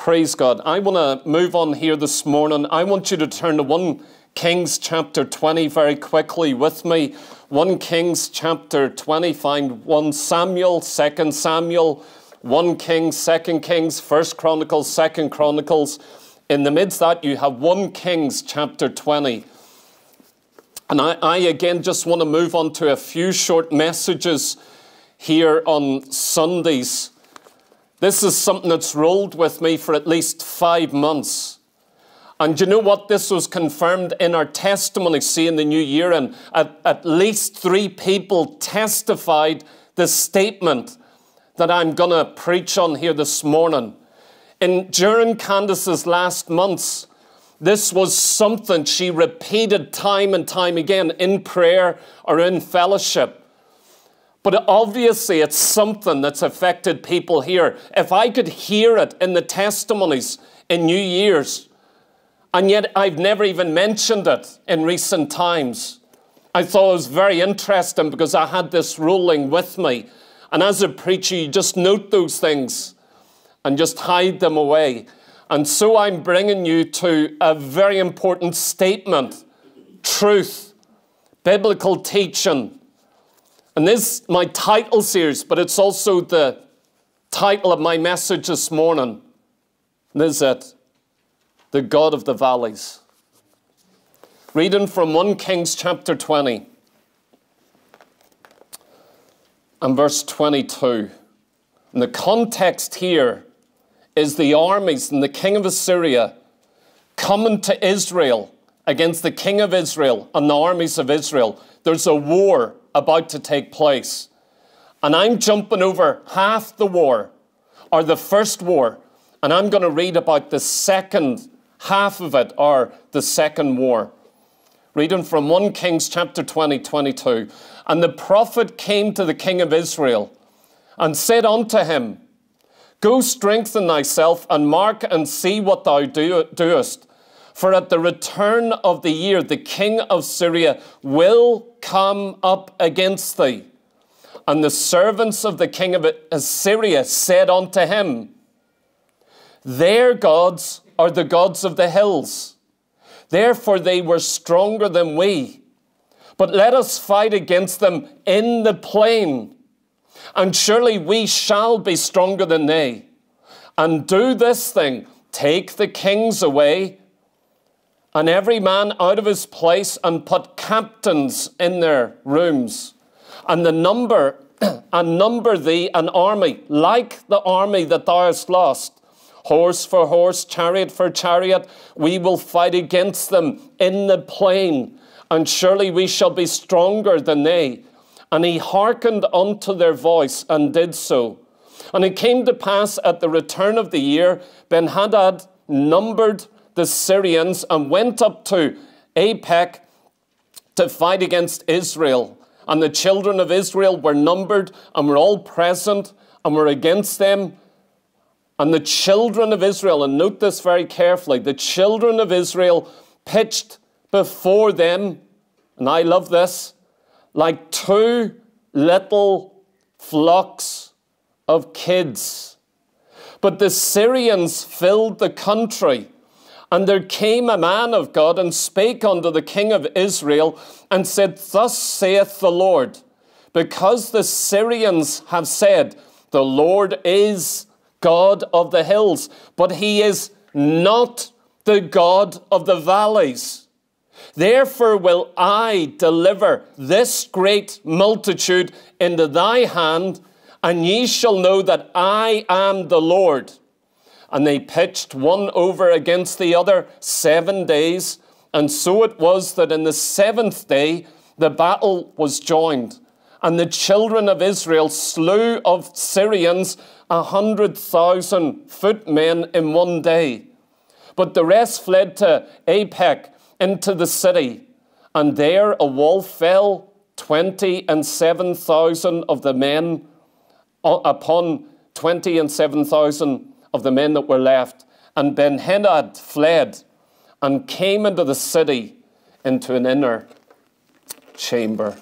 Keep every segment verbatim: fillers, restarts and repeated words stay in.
Praise God. I want to move on here this morning. I want you to turn to First Kings chapter twenty very quickly with me. First Kings chapter twenty, find First Samuel, Second Samuel, First Kings, Second Kings, First Chronicles, Second Chronicles. In the midst of that, you have First Kings chapter twenty. And I, I again just want to move on to a few short messages here on Sundays. This is something that's rolled with me for at least five months. And you know what? This was confirmed in our testimony, see, in the new year. And at, at least three people testified the statement that I'm going to preach on here this morning. In during Candace's last months, this was something she repeated time and time again in prayer or in fellowship. But obviously, it's something that's affected people here. If I could hear it in the testimonies in New Year's, and yet I've never even mentioned it in recent times, I thought it was very interesting because I had this ruling with me. And as a preacher, you just note those things and just hide them away. And so I'm bringing you to a very important statement, truth, biblical teaching. And this is my title series, but it's also the title of my message this morning. And this is it, the God of the valleys. Reading from First Kings chapter twenty and verse twenty-two. And the context here is the armies and the king of Assyria coming to Israel against the king of Israel and the armies of Israel. There's a war about to take place. And I'm jumping over half the war, or the first war, and I'm going to read about the second half of it, or the second war. Reading from First Kings chapter twenty, twenty-two. And the prophet came to the king of Israel and said unto him, Go strengthen thyself and mark and see what thou do, doest. For at the return of the year, the king of Syria will come up against thee. And the servants of the king of Assyria said unto him, Their gods are the gods of the hills. Therefore they were stronger than we. But let us fight against them in the plain. And surely we shall be stronger than they. And do this thing, take the kings away, and every man out of his place, and put captains in their rooms, and the number and number thee an army, like the army that thou hast lost, horse for horse, chariot for chariot. We will fight against them in the plain, and surely we shall be stronger than they. And he hearkened unto their voice, and did so. And it came to pass at the return of the year, Ben-Hadad numbered the Syrians and went up to Aphek to fight against Israel. And the children of Israel were numbered and were all present and were against them. And the children of Israel, and note this very carefully, the children of Israel pitched before them, and I love this, like two little flocks of kids. But the Syrians filled the country. And there came a man of God and spake unto the king of Israel and said, Thus saith the Lord, because the Syrians have said, The Lord is God of the hills, but he is not the God of the valleys. Therefore will I deliver this great multitude into thy hand, and ye shall know that I am the Lord. And they pitched one over against the other seven days. And so it was that in the seventh day, the battle was joined. And the children of Israel slew of Syrians a hundred thousand footmen in one day. But the rest fled to Aphek into the city. And there a wall fell, twenty and seven thousand of the men upon twenty and seven thousand of the men that were left. And Ben-Hadad fled and came into the city, into an inner chamber.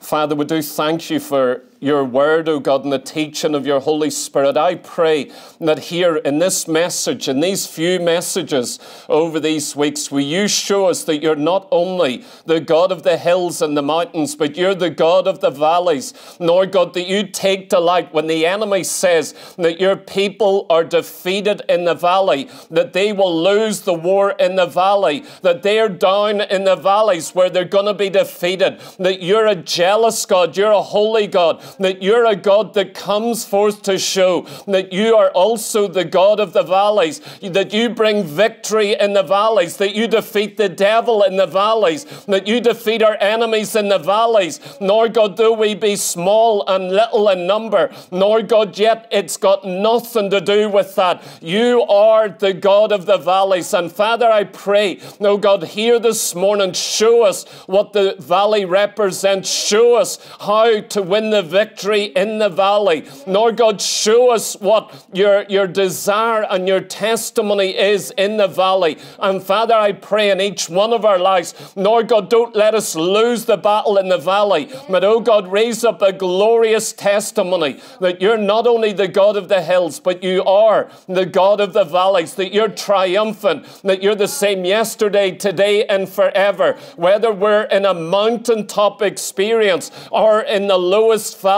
Father, we do thank you for your word, O God, and the teaching of your Holy Spirit. I pray that here in this message, in these few messages over these weeks, will you show us that you're not only the God of the hills and the mountains, but you're the God of the valleys. Lord God, that you take delight when the enemy says that your people are defeated in the valley, that they will lose the war in the valley, that they are down in the valleys where they're going to be defeated, that you're a jealous God, you're a holy God, that you're a God that comes forth to show that you are also the God of the valleys, that you bring victory in the valleys, that you defeat the devil in the valleys, that you defeat our enemies in the valleys. Nor, God, though we be small and little in number, nor, God, yet it's got nothing to do with that. You are the God of the valleys. And Father, I pray, no, God, here this morning, show us what the valley represents. Show us how to win the victory in the valley. Lord God, show us what your, your desire and your testimony is in the valley. And Father, I pray in each one of our lives, Lord God, don't let us lose the battle in the valley, but oh God, raise up a glorious testimony that you're not only the God of the hills, but you are the God of the valleys, that you're triumphant, that you're the same yesterday, today, and forever, whether we're in a mountaintop experience or in the lowest valley.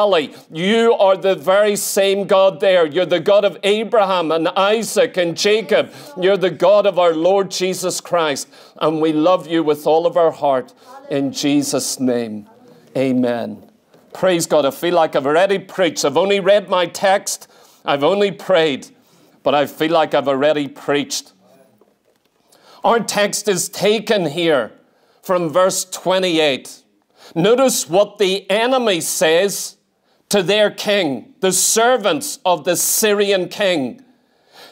You are the very same God there. You're the God of Abraham and Isaac and Jacob. You're the God of our Lord Jesus Christ. And we love you with all of our heart. In Jesus' name, amen. Praise God. I feel like I've already preached. I've only read my text. I've only prayed. But I feel like I've already preached. Our text is taken here from verse twenty-eight. Notice what the enemy says to their king, the servants of the Syrian king.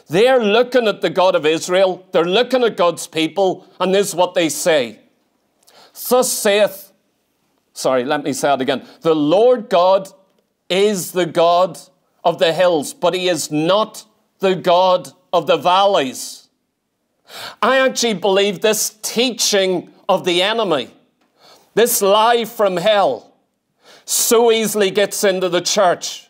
They're looking at the God of Israel. They're looking at God's people. And this is what they say. Thus saith, sorry, let me say it again. The Lord God is the God of the hills, but he is not the God of the valleys. I actually believe this teaching of the enemy, this lie from hell, so easily gets into the church.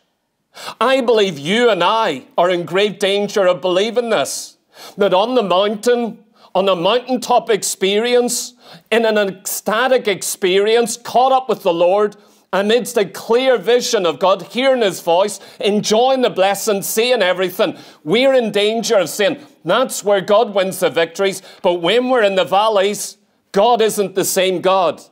I believe you and I are in great danger of believing this, that on the mountain, on a mountaintop experience, in an ecstatic experience, caught up with the Lord, amidst a clear vision of God, hearing his voice, enjoying the blessing, seeing everything, we're in danger of saying, that's where God wins the victories. But when we're in the valleys, God isn't the same God.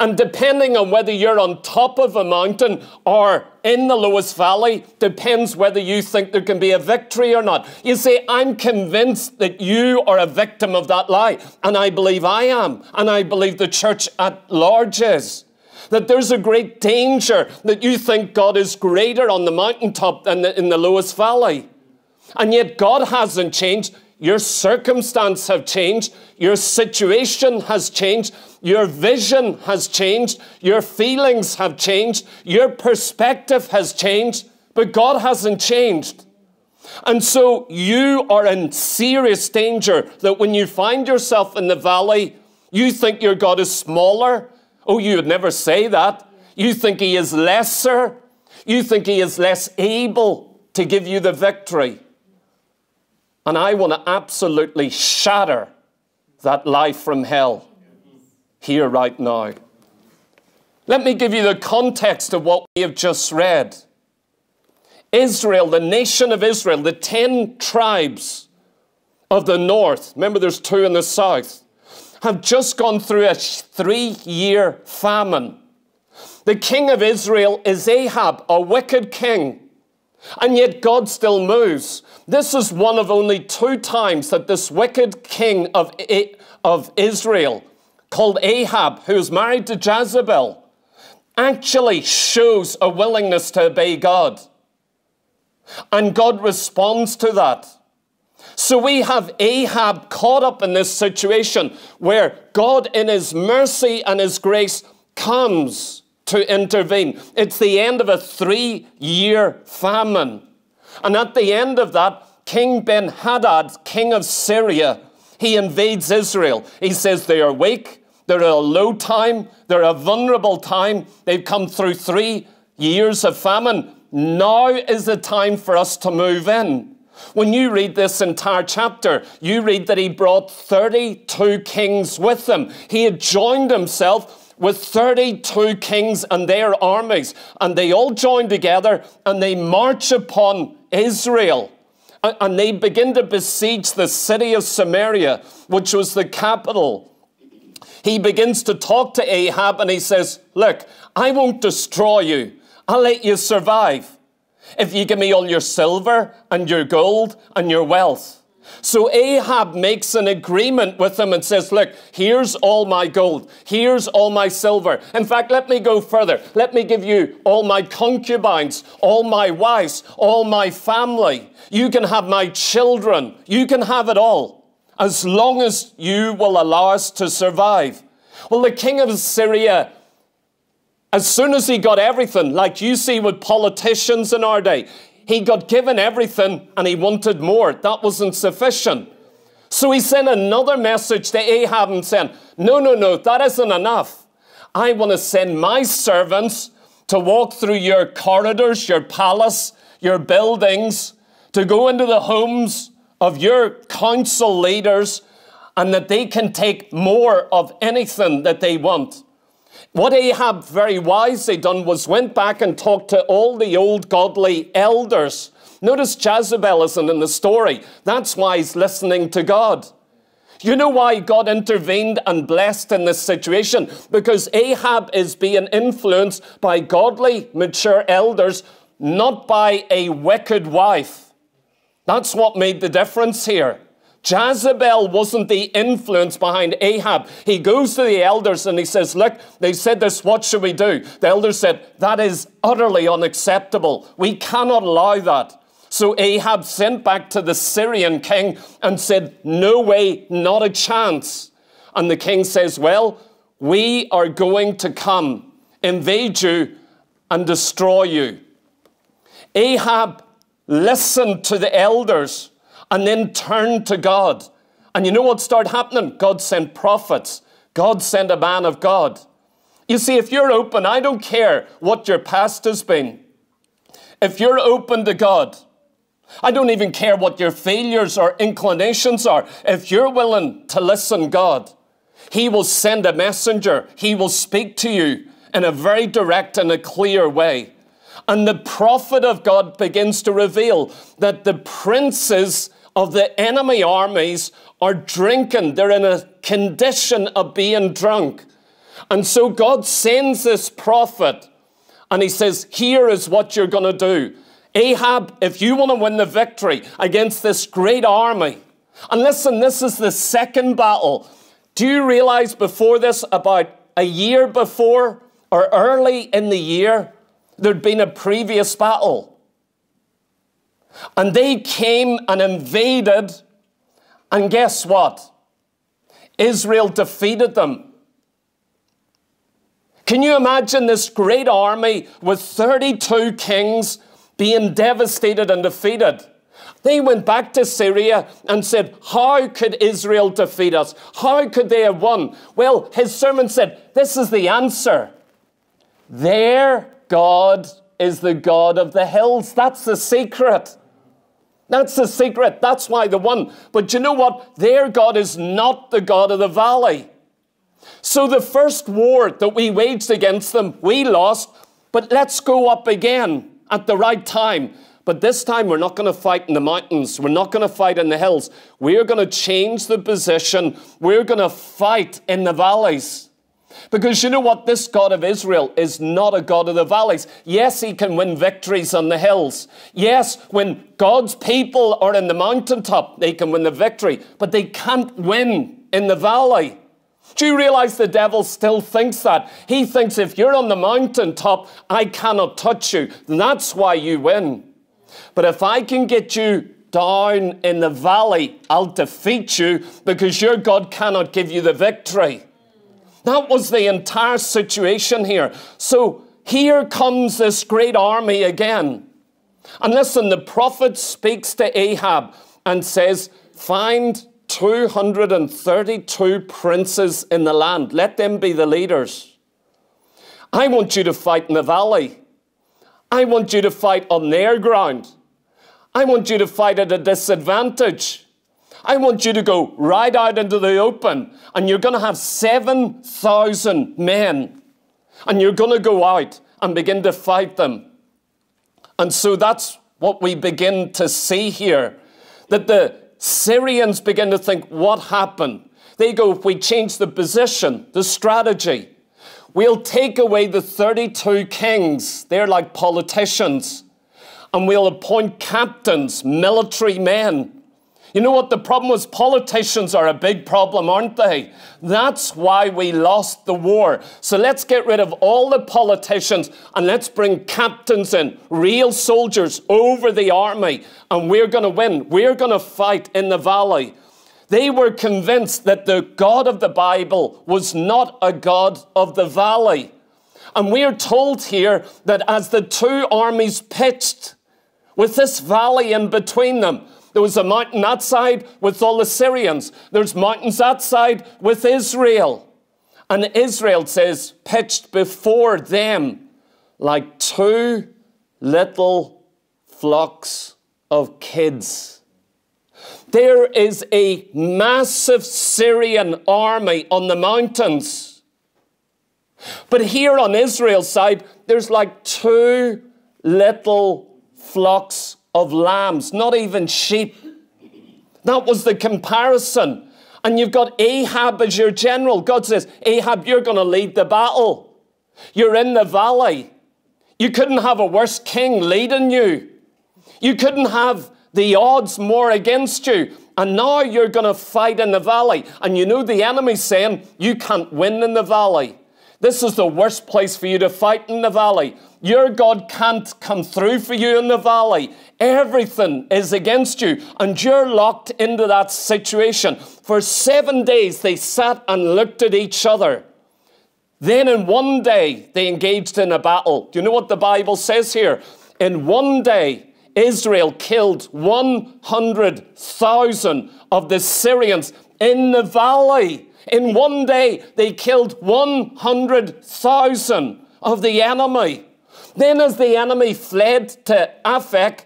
And depending on whether you're on top of a mountain or in the lowest valley, depends whether you think there can be a victory or not. You see, I'm convinced that you are a victim of that lie, and I believe I am, and I believe the church at large is. That there's a great danger that you think God is greater on the mountaintop than in the lowest valley. And yet God hasn't changed. Your circumstance have changed. Your situation has changed. Your vision has changed. Your feelings have changed. Your perspective has changed. But God hasn't changed. And so you are in serious danger that when you find yourself in the valley, you think your God is smaller. Oh, you would never say that. You think he is lesser. You think he is less able to give you the victory. And I want to absolutely shatter that lie from hell here right now. Let me give you the context of what we have just read. Israel, the nation of Israel, the ten tribes of the north, remember there's two in the south, have just gone through a three-year famine. The king of Israel is Ahab, a wicked king. And yet God still moves. This is one of only two times that this wicked king of, of Israel, called Ahab, who is married to Jezebel, actually shows a willingness to obey God. And God responds to that. So we have Ahab caught up in this situation where God in his mercy and his grace comes to intervene. It's the end of a three-year famine. And at the end of that, King Ben-Hadad, king of Syria, he invades Israel. He says they are weak, they're at a low time, they're a vulnerable time, they've come through three years of famine. Now is the time for us to move in. When you read this entire chapter, you read that he brought thirty-two kings with him. He had joined himself with thirty-two kings and their armies, and they all joined together and they march upon Israel. And they begin to besiege the city of Samaria, which was the capital. He begins to talk to Ahab and he says, look, I won't destroy you. I'll let you survive if you give me all your silver and your gold and your wealth. So Ahab makes an agreement with him and says, look, here's all my gold. Here's all my silver. In fact, let me go further. Let me give you all my concubines, all my wives, all my family. You can have my children. You can have it all as long as you will allow us to survive. Well, the king of Syria, as soon as he got everything, like you see with politicians in our day, he got given everything and he wanted more. That wasn't sufficient. So he sent another message to Ahab and said, no, no, no, that isn't enough. I want to send my servants to walk through your corridors, your palace, your buildings, to go into the homes of your council leaders, and that they can take more of anything that they want. What Ahab very wisely done was went back and talked to all the old godly elders. Notice Jezebel isn't in the story. That's why he's listening to God. You know why God intervened and blessed in this situation? Because Ahab is being influenced by godly, mature elders, not by a wicked wife. That's what made the difference here. Jezebel wasn't the influence behind Ahab. He goes to the elders and he says, look, they said this, what should we do? The elders said, that is utterly unacceptable. We cannot allow that. So Ahab sent back to the Syrian king and said, no way, not a chance. And the king says, well, we are going to come, invade you and destroy you. Ahab listened to the elders and then turned to God. And you know what started happening? God sent prophets. God sent a man of God. You see, if you're open, I don't care what your past has been. If you're open to God, I don't even care what your failures or inclinations are. If you're willing to listen, God, he will send a messenger. He will speak to you in a very direct and a clear way. And the prophet of God begins to reveal that the princes of the enemy armies are drinking. They're in a condition of being drunk. And so God sends this prophet and he says, here is what you're going to do. Ahab, if you want to win the victory against this great army, and listen, this is the second battle. Do you realize before this, about a year before or early in the year, there'd been a previous battle. And they came and invaded. And guess what? Israel defeated them. Can you imagine this great army with thirty-two kings being devastated and defeated? They went back to Syria and said, how could Israel defeat us? How could they have won? Well, his sermon said, this is the answer. There God is the God of the hills. That's the secret. That's the secret. That's why the one. But you know what? Their God is not the God of the valley. So the first war that we waged against them, we lost. But let's go up again at the right time. But this time we're not going to fight in the mountains. We're not going to fight in the hills. We're going to change the position. We're going to fight in the valleys. Because you know what? This God of Israel is not a God of the valleys. Yes, he can win victories on the hills. Yes, when God's people are in the mountaintop, they can win the victory, but they can't win in the valley. Do you realize the devil still thinks that? He thinks if you're on the mountaintop, I cannot touch you. That's why you win. But if I can get you down in the valley, I'll defeat you because your God cannot give you the victory. That was the entire situation here. So here comes this great army again. And listen, the prophet speaks to Ahab and says, find two hundred thirty-two princes in the land. Let them be the leaders. I want you to fight in the valley. I want you to fight on their ground. I want you to fight at a disadvantage. I want you to go right out into the open, and you're going to have seven thousand men, and you're going to go out and begin to fight them. And so that's what we begin to see here, that the Syrians begin to think, what happened? They go, if we change the position, the strategy, we'll take away the thirty-two kings. They're like politicians. And we'll appoint captains, military men. You know what the problem was? Politicians are a big problem, aren't they? That's why we lost the war. So let's get rid of all the politicians and let's bring captains in, real soldiers over the army, and we're going to win. We're going to fight in the valley. They were convinced that the God of the Bible was not a God of the valley. And we are told here that as the two armies pitched, with this valley in between them, there was a mountain that side with all the Syrians. There's mountains that side with Israel. And Israel says, pitched before them like two little flocks of kids. There is a massive Syrian army on the mountains. But here on Israel's side, there's like two little flocks of lambs, not even sheep. That was the comparison. And you've got Ahab as your general. God says, Ahab, you're going to lead the battle. You're in the valley. You couldn't have a worse king leading you. You couldn't have the odds more against you. And now you're going to fight in the valley. And you know the enemy's saying, you can't win in the valley. This is the worst place for you to fight in the valley. Your God can't come through for you in the valley. Everything is against you, and you're locked into that situation. For seven days, they sat and looked at each other. Then in one day, they engaged in a battle. Do you know what the Bible says here? In one day, Israel killed one hundred thousand of the Syrians in the valley. In one day, they killed one hundred thousand of the enemy. Then as the enemy fled to Aphek,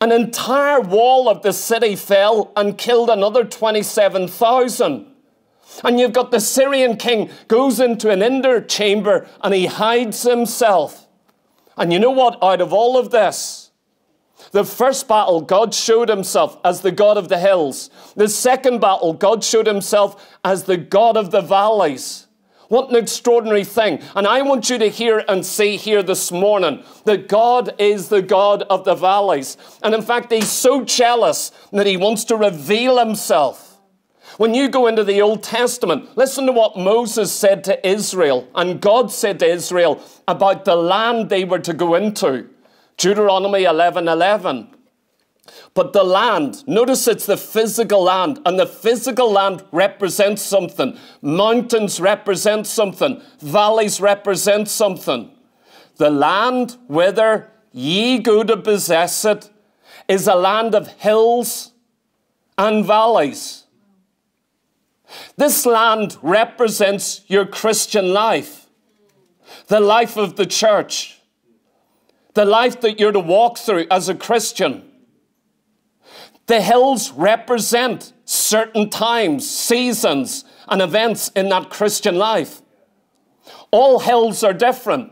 an entire wall of the city fell and killed another twenty-seven thousand. And you've got the Syrian king goes into an inner chamber and he hides himself. And you know what? Out of all of this, the first battle, God showed himself as the God of the hills. The second battle, God showed himself as the God of the valleys. What an extraordinary thing. And I want you to hear and see here this morning that God is the God of the valleys. And in fact, he's so jealous that he wants to reveal himself. When you go into the Old Testament, listen to what Moses said to Israel and God said to Israel about the land they were to go into. Deuteronomy eleven eleven. But the land, notice it's the physical land, and the physical land represents something. Mountains represent something. Valleys represent something. The land, whither ye go to possess it, is a land of hills and valleys. This land represents your Christian life, the life of the church. The life that you're to walk through as a Christian. The hills represent certain times, seasons, and events in that Christian life. All hills are different.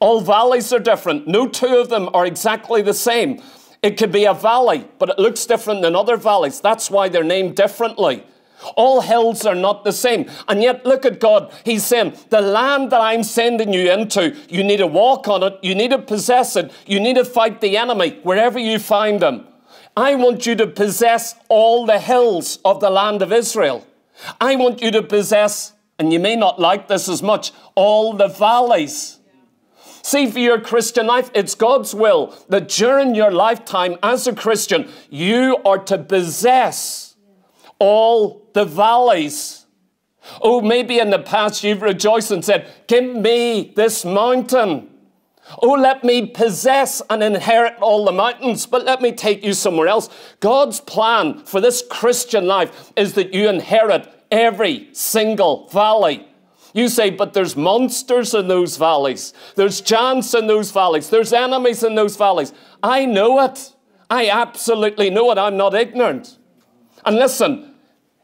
All valleys are different. No two of them are exactly the same. It could be a valley, but it looks different than other valleys. That's why they're named differently. All hills are not the same. And yet, look at God. He's saying, the land that I'm sending you into, you need to walk on it. You need to possess it. You need to fight the enemy wherever you find them. I want you to possess all the hills of the land of Israel. I want you to possess, and you may not like this as much, all the valleys. See, for your Christian life, it's God's will that during your lifetime as a Christian, you are to possess all the valleys. Oh, maybe in the past you've rejoiced and said, give me this mountain. Oh, let me possess and inherit all the mountains, but let me take you somewhere else. God's plan for this Christian life is that you inherit every single valley. You say, but there's monsters in those valleys. There's giants in those valleys. There's enemies in those valleys. I know it. I absolutely know it. I'm not ignorant. And listen,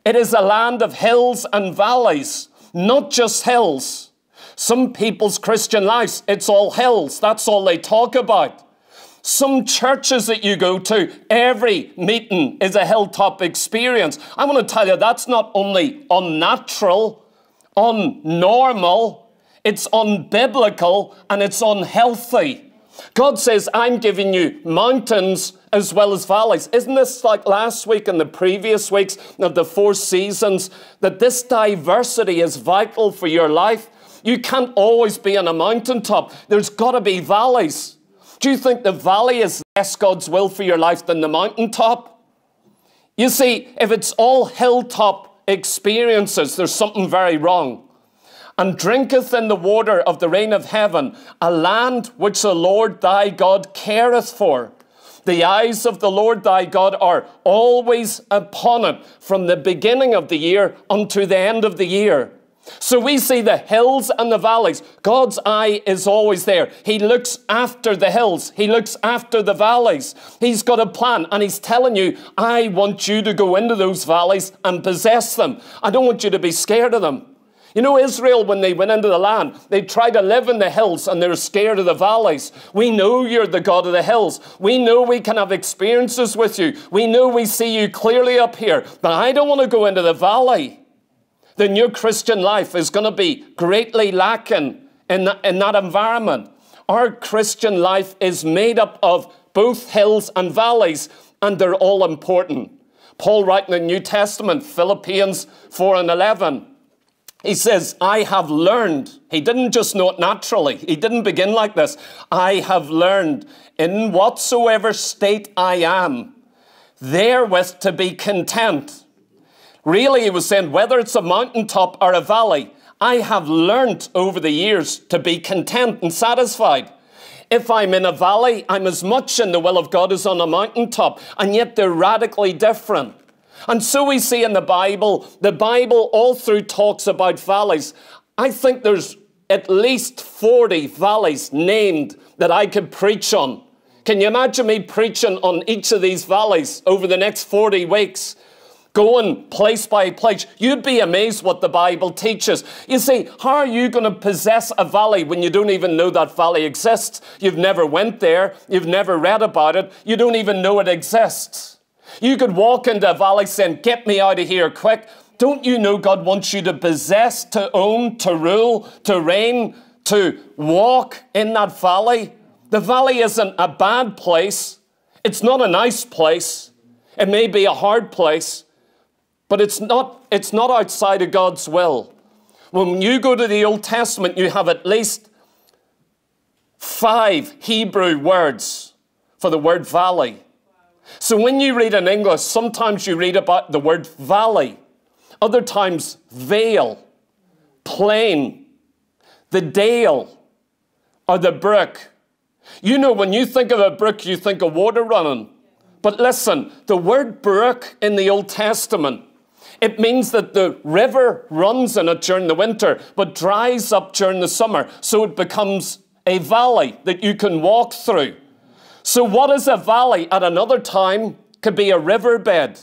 it is a land of hills and valleys, not just hills. Some people's Christian lives, it's all hills. That's all they talk about. Some churches that you go to, every meeting is a hilltop experience. I want to tell you, that's not only unnatural, unnormal, it's unbiblical, and it's unhealthy. God says, I'm giving you mountains as well as valleys. Isn't this like last week and the previous weeks of the four seasons, that this diversity is vital for your life? You can't always be on a mountaintop. There's got to be valleys. Do you think the valley is less God's will for your life than the mountaintop? You see, if it's all hilltop experiences, there's something very wrong. And drinketh in the water of the rain of heaven, a land which the Lord thy God careth for. The eyes of the Lord thy God are always upon it, from the beginning of the year unto the end of the year. So we see the hills and the valleys. God's eye is always there. He looks after the hills. He looks after the valleys. He's got a plan, and he's telling you, I want you to go into those valleys and possess them. I don't want you to be scared of them. You know, Israel, when they went into the land, they tried to live in the hills and they were scared of the valleys. We know you're the God of the hills. We know we can have experiences with you. We know we see you clearly up here, but I don't want to go into the valley. Then your Christian life is going to be greatly lacking in that, in that environment. Our Christian life is made up of both hills and valleys, and they're all important. Paul writing in the New Testament, Philippians four and eleven, he says, I have learned. He didn't just know it naturally. He didn't begin like this. I have learned in whatsoever state I am, therewith to be content. Really, he was saying, whether it's a mountaintop or a valley, I have learned over the years to be content and satisfied. If I'm in a valley, I'm as much in the will of God as on a mountaintop, and yet they're radically different. And so we see in the Bible, the Bible all through talks about valleys. I think there's at least forty valleys named that I could preach on. Can you imagine me preaching on each of these valleys over the next forty weeks? Going place by place. You'd be amazed what the Bible teaches. You see, how are you going to possess a valley when you don't even know that valley exists? You've never went there. You've never read about it. You don't even know it exists. You could walk into a valley saying, get me out of here quick. Don't you know God wants you to possess, to own, to rule, to reign, to walk in that valley? The valley isn't a bad place. It's not a nice place. It may be a hard place, but it's not, it's not outside of God's will. When you go to the Old Testament, you have at least five Hebrew words for the word valley. So when you read in English, sometimes you read about the word valley, other times vale, plain, the dale, or the brook. You know, when you think of a brook, you think of water running. But listen, the word brook in the Old Testament, it means that the river runs in it during the winter, but dries up during the summer. So it becomes a valley that you can walk through. So what is a valley at another time could be a riverbed.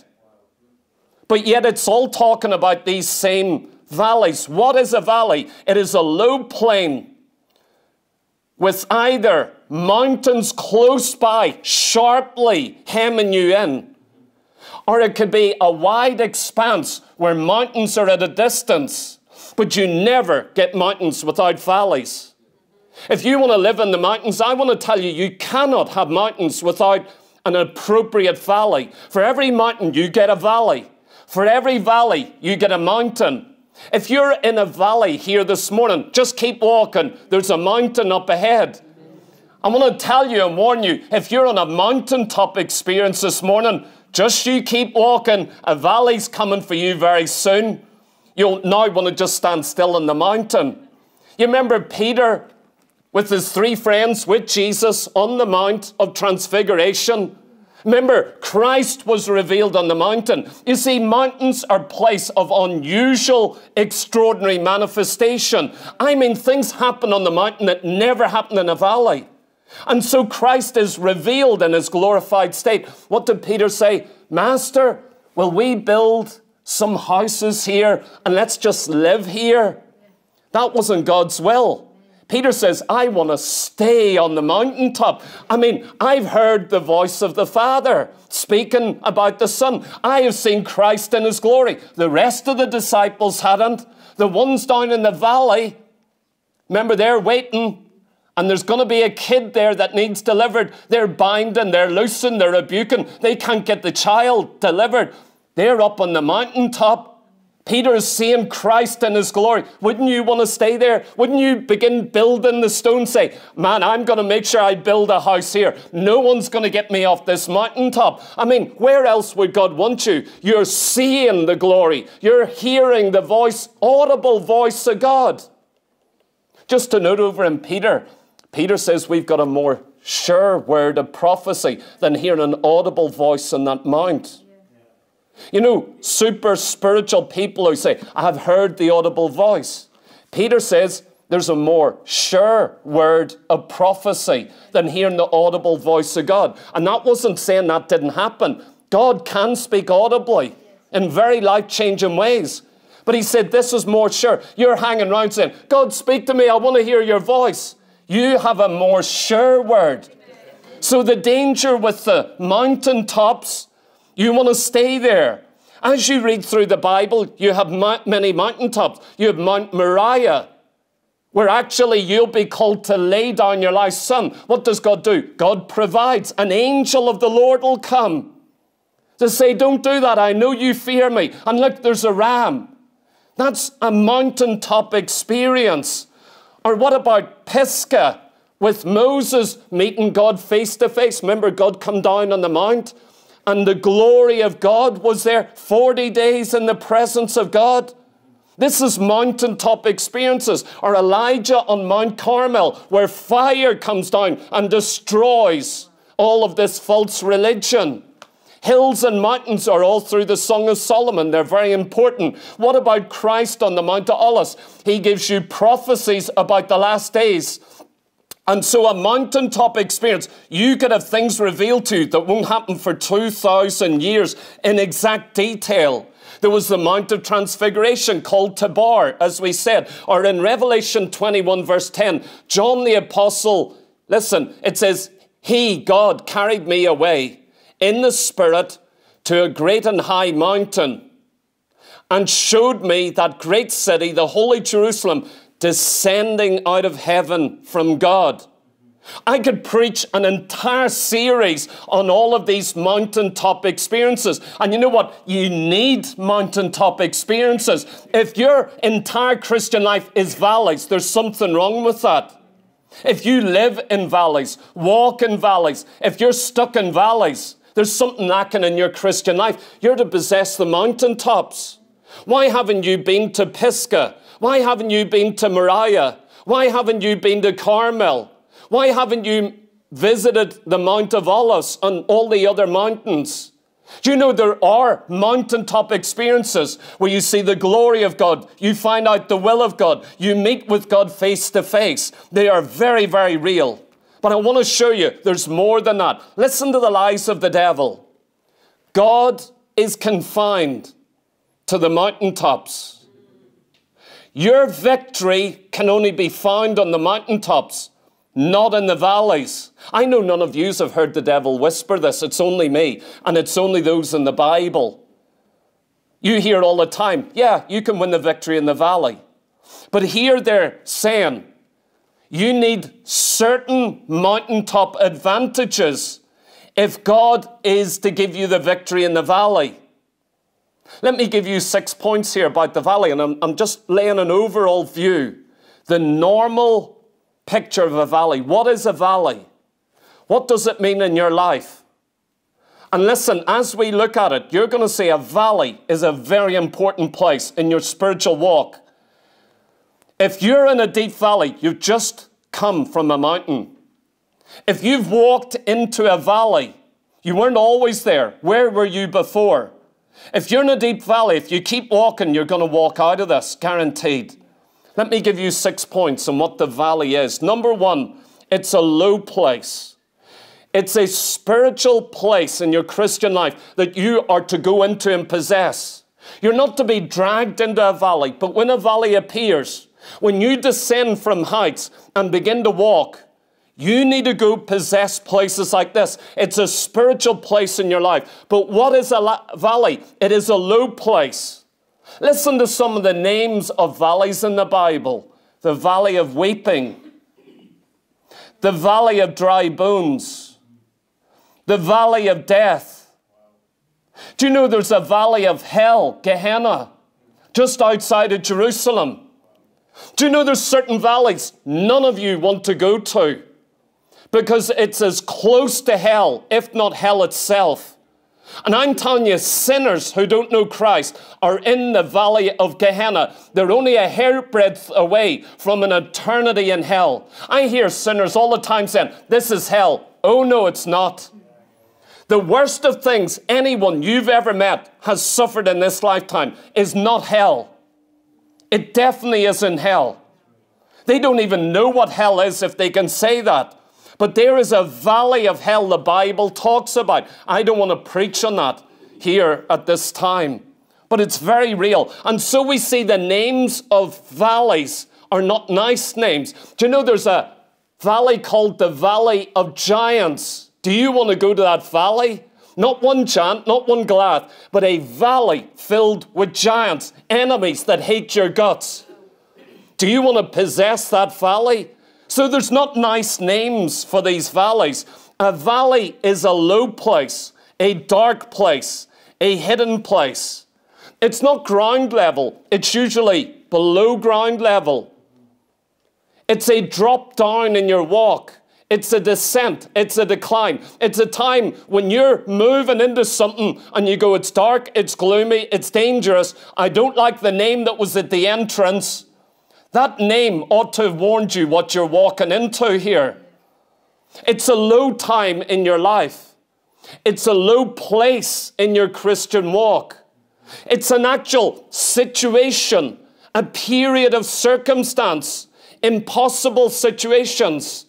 But yet it's all talking about these same valleys. What is a valley? It is a low plain with either mountains close by, sharply hemming you in, or it could be a wide expanse where mountains are at a distance, but you never get mountains without valleys. If you want to live in the mountains, I want to tell you, you cannot have mountains without an appropriate valley. For every mountain, you get a valley. For every valley, you get a mountain. If you're in a valley here this morning, just keep walking. There's a mountain up ahead. I want to tell you and warn you, if you're on a mountaintop experience this morning, just you keep walking. A valley's coming for you very soon. You'll now want to just stand still in the mountain. You remember Peter with his three friends with Jesus on the Mount of Transfiguration. Remember, Christ was revealed on the mountain. You see, mountains are a place of unusual, extraordinary manifestation. I mean, things happen on the mountain that never happen in a valley. And so Christ is revealed in his glorified state. What did Peter say? Master, will we build some houses here and let's just live here? That wasn't God's will. Peter says, I want to stay on the mountaintop. I mean, I've heard the voice of the Father speaking about the Son. I have seen Christ in his glory. The rest of the disciples hadn't. The ones down in the valley, remember, they're waiting. And there's going to be a kid there that needs delivered. They're binding, they're loosing, they're rebuking. They can't get the child delivered. They're up on the mountaintop. Peter is seeing Christ in his glory. Wouldn't you want to stay there? Wouldn't you begin building the stone? Say, man, I'm going to make sure I build a house here. No one's going to get me off this mountaintop. I mean, where else would God want you? You're seeing the glory. You're hearing the voice, audible voice of God. Just to note over in Peter, Peter says we've got a more sure word of prophecy than hearing an audible voice on that mount. You know, super spiritual people who say, I've heard the audible voice. Peter says there's a more sure word of prophecy than hearing the audible voice of God. And that wasn't saying that didn't happen. God can speak audibly in very life-changing ways. But he said, this is more sure. You're hanging around saying, God, speak to me. I want to hear your voice. You have a more sure word. So the danger with the mountaintops, you want to stay there. As you read through the Bible, you have many mountaintops. You have Mount Moriah, where actually you'll be called to lay down your life. Son, what does God do? God provides. An angel of the Lord will come to say, don't do that. I know you fear me. And look, there's a ram. That's a mountaintop experience. Or what about Pisgah with Moses meeting God face to face? Remember, God come down on the mount. And the glory of God was there, forty days in the presence of God. This is mountaintop experiences. Or Elijah on Mount Carmel, where fire comes down and destroys all of this false religion. Hills and mountains are all through the Song of Solomon. They're very important. What about Christ on the Mount of Olives? He gives you prophecies about the last days. And so a mountaintop experience, you could have things revealed to you that won't happen for two thousand years in exact detail. There was the Mount of Transfiguration called Tabor, as we said, or in Revelation twenty-one verse ten, John the Apostle, listen, it says, he, God, carried me away in the Spirit to a great and high mountain and showed me that great city, the holy Jerusalem, descending out of heaven from God. I could preach an entire series on all of these mountaintop experiences. And you know what? You need mountaintop experiences. If your entire Christian life is valleys, there's something wrong with that. If you live in valleys, walk in valleys, if you're stuck in valleys, there's something lacking in your Christian life. You're to possess the mountaintops. Why haven't you been to Pisgah? Why haven't you been to Moriah? Why haven't you been to Carmel? Why haven't you visited the Mount of Olives and all the other mountains? Do you know there are mountaintop experiences where you see the glory of God, you find out the will of God, you meet with God face to face. They are very, very real. But I want to show you there's more than that. Listen to the lies of the devil. God is confined to the mountaintops. Your victory can only be found on the mountaintops, not in the valleys. I know none of you have heard the devil whisper this. It's only me, and it's only those in the Bible. You hear all the time, yeah, you can win the victory in the valley. But here they're saying, you need certain mountaintop advantages if God is to give you the victory in the valley. Let me give you six points here about the valley, and I'm, I'm just laying an overall view. The normal picture of a valley. What is a valley? What does it mean in your life? And listen, as we look at it, you're going to see a valley is a very important place in your spiritual walk. If you're in a deep valley, you've just come from a mountain. If you've walked into a valley, You weren't always there. Where were you before? If you're in a deep valley, if you keep walking, you're going to walk out of this, guaranteed. Let me give you six points on what the valley is. Number one, it's a low place. It's a spiritual place in your Christian life that you are to go into and possess. You're not to be dragged into a valley, but when a valley appears, when you descend from heights and begin to walk, you need to go possess places like this. It's a spiritual place in your life. But what is a valley? It is a low place. Listen to some of the names of valleys in the Bible. The valley of weeping. The valley of dry bones. The valley of death. Do you know there's a valley of hell, Gehenna, just outside of Jerusalem? Do you know there's certain valleys none of you want to go to? Because it's as close to hell, if not hell itself. And I'm telling you, sinners who don't know Christ are in the valley of Gehenna. They're only a hairbreadth away from an eternity in hell. I hear sinners all the time saying, this is hell. Oh no, it's not. The worst of things anyone you've ever met has suffered in this lifetime is not hell. It definitely isn't hell. They don't even know what hell is if they can say that. But there is a valley of hell the Bible talks about. I don't want to preach on that here at this time. But it's very real. And so we see the names of valleys are not nice names. Do you know there's a valley called the Valley of Giants? Do you want to go to that valley? Not one giant, not one Goliath, but a valley filled with giants, enemies that hate your guts. Do you want to possess that valley? So there's not nice names for these valleys. A valley is a low place, a dark place, a hidden place. It's not ground level. It's usually below ground level. It's a drop down in your walk. It's a descent. It's a decline. It's a time when you're moving into something and you go, it's dark, it's gloomy, it's dangerous. I don't like the name that was at the entrance. That name ought to have warned you what you're walking into here. It's a low time in your life. It's a low place in your Christian walk. It's an actual situation, a period of circumstance, impossible situations.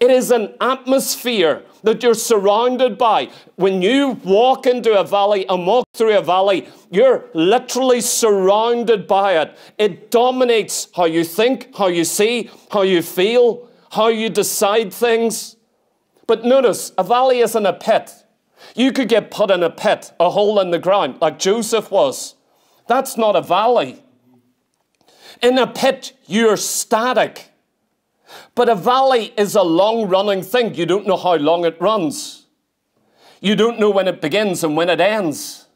It is an atmosphere that you're surrounded by. When you walk into a valley and walk through a valley, you're literally surrounded by it. It dominates how you think, how you see, how you feel, how you decide things. But notice, a valley isn't a pit. You could get put in a pit, a hole in the ground, like Joseph was. That's not a valley. In a pit, you're static. But a valley is a long-running thing. You don't know how long it runs. You don't know when it begins and when it ends.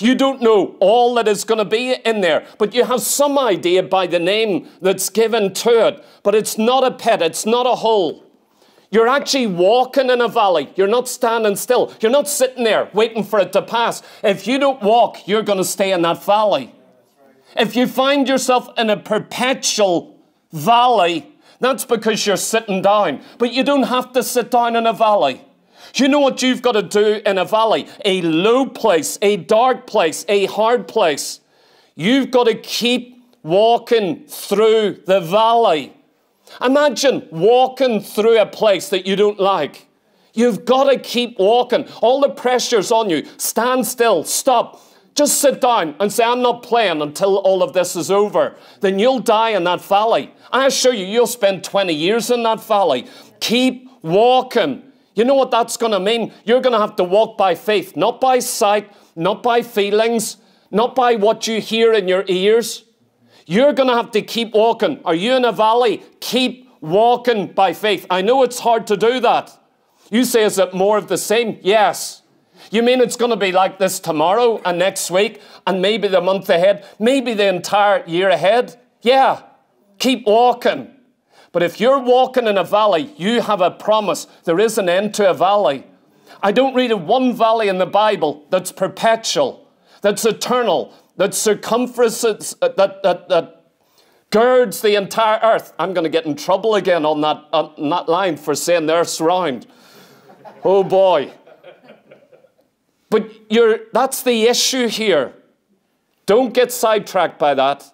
You don't know all that is going to be in there. But you have some idea by the name that's given to it. But it's not a pit. It's not a hole. You're actually walking in a valley. You're not standing still. You're not sitting there waiting for it to pass. If you don't walk, you're going to stay in that valley. If you find yourself in a perpetual valley, that's because you're sitting down. But you don't have to sit down in a valley. You know what you've got to do in a valley? A low place, a dark place, a hard place. You've got to keep walking through the valley. Imagine walking through a place that you don't like. You've got to keep walking. All the pressure's on you. Stand still. Stop. Just sit down and say, I'm not playing until all of this is over. Then you'll die in that valley. I assure you, you'll spend twenty years in that valley. Keep walking. You know what that's going to mean? You're going to have to walk by faith, not by sight, not by feelings, not by what you hear in your ears. You're going to have to keep walking. Are you in a valley? Keep walking by faith. I know it's hard to do that. You say, is it more of the same? Yes. You mean it's going to be like this tomorrow and next week and maybe the month ahead, maybe the entire year ahead? Yeah, keep walking. But if you're walking in a valley, you have a promise. There is an end to a valley. I don't read of one valley in the Bible that's perpetual, that's eternal, that circumferences, that, that, that girds the entire earth. I'm going to get in trouble again on that, on that line for saying the earth's round. Oh boy. But you're, that's the issue here. Don't get sidetracked by that.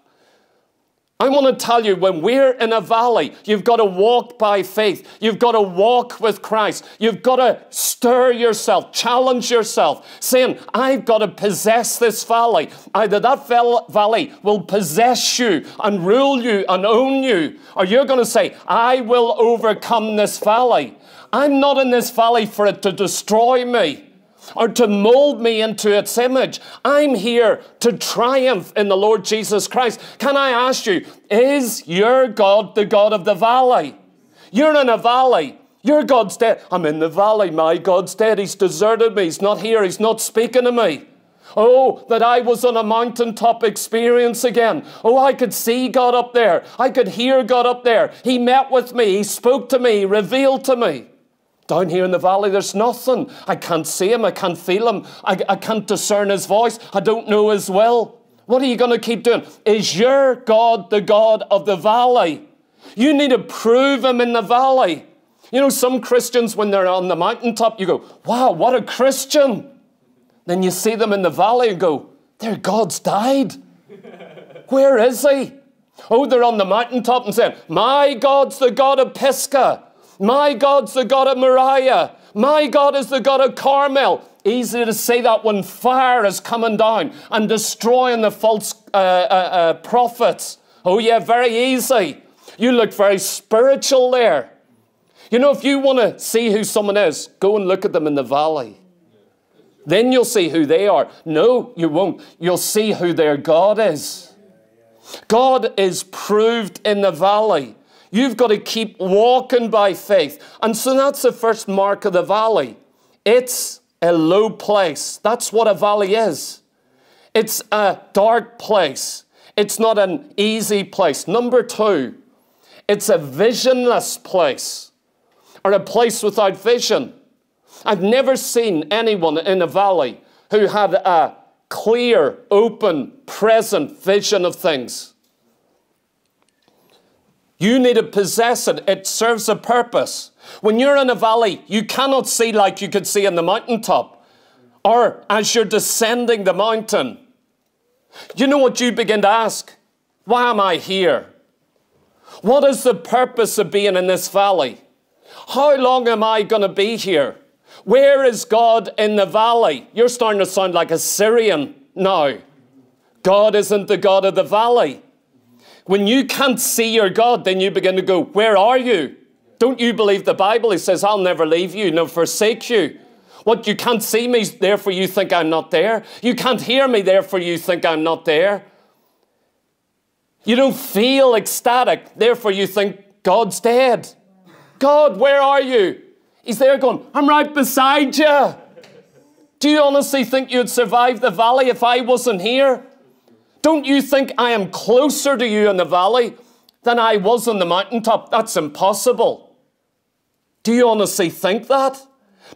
I want to tell you, when we're in a valley, you've got to walk by faith. You've got to walk with Christ. You've got to stir yourself, challenge yourself, saying, I've got to possess this valley. Either that valley will possess you and rule you and own you, or you're going to say, I will overcome this valley. I'm not in this valley for it to destroy me or to mold me into its image. I'm here to triumph in the Lord Jesus Christ. Can I ask you, is your God the God of the valley? You're in a valley. Your God's dead. I'm in the valley. My God's dead. He's deserted me. He's not here. He's not speaking to me. Oh, that I was on a mountaintop experience again. Oh, I could see God up there. I could hear God up there. He met with me. He spoke to me. He revealed to me. Down here in the valley, there's nothing. I can't see him. I can't feel him. I, I can't discern his voice. I don't know his will. What are you going to keep doing? Is your God the God of the valley? You need to prove him in the valley. You know, some Christians, when they're on the mountaintop, you go, wow, what a Christian. Then you see them in the valley and go, their God's died. Where is he? Oh, they're on the mountaintop and saying, my God's the God of Pisgah. My God's the God of Moriah. My God is the God of Carmel. Easy to say that when fire is coming down and destroying the false uh, uh, uh, prophets. Oh yeah, very easy. You look very spiritual there. You know, if you want to see who someone is, go and look at them in the valley. Then you'll see who they are. No, you won't. You'll see who their God is. God is proved in the valley. You've got to keep walking by faith. And so that's the first mark of the valley. It's a low place. That's what a valley is. It's a dark place. It's not an easy place. Number two, it's a visionless place, or a place without vision. I've never seen anyone in a valley who had a clear, open, present vision of things. You need to possess it. It serves a purpose. When you're in a valley, you cannot see like you could see in the mountaintop or as you're descending the mountain. You know what you begin to ask? Why am I here? What is the purpose of being in this valley? How long am I going to be here? Where is God in the valley? You're starting to sound like a Syrian now. God isn't the God of the valley. When you can't see your God, then you begin to go, where are you? Don't you believe the Bible? He says, I'll never leave you, never forsake you. What, you can't see me, therefore you think I'm not there. You can't hear me, therefore you think I'm not there. You don't feel ecstatic, therefore you think God's dead. God, where are you? He's there going, I'm right beside you. Do you honestly think you'd survive the valley if I wasn't here? Don't you think I am closer to you in the valley than I was on the mountaintop? That's impossible. Do you honestly think that?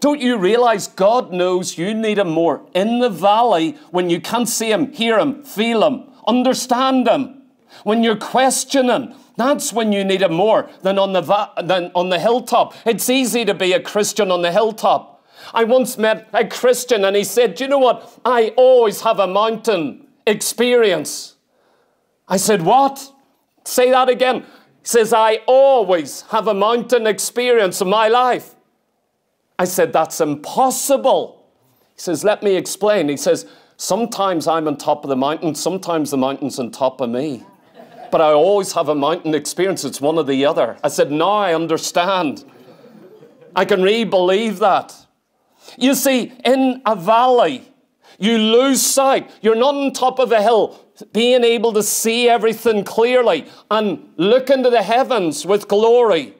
Don't you realize God knows you need him more in the valley when you can't see him, hear him, feel him, understand him? When you're questioning, that's when you need him more than on the, va than on the hilltop. It's easy to be a Christian on the hilltop. I once met a Christian and he said, do you know what? I always have a mountain experience. I said, what? Say that again. He says, I always have a mountain experience in my life. I said, that's impossible. He says, let me explain. He says, sometimes I'm on top of the mountain, sometimes the mountain's on top of me. But I always have a mountain experience. It's one or the other. I said, now I understand. I can really believe that. You see, in a valley, you lose sight. You're not on top of a hill, being able to see everything clearly and look into the heavens with glory.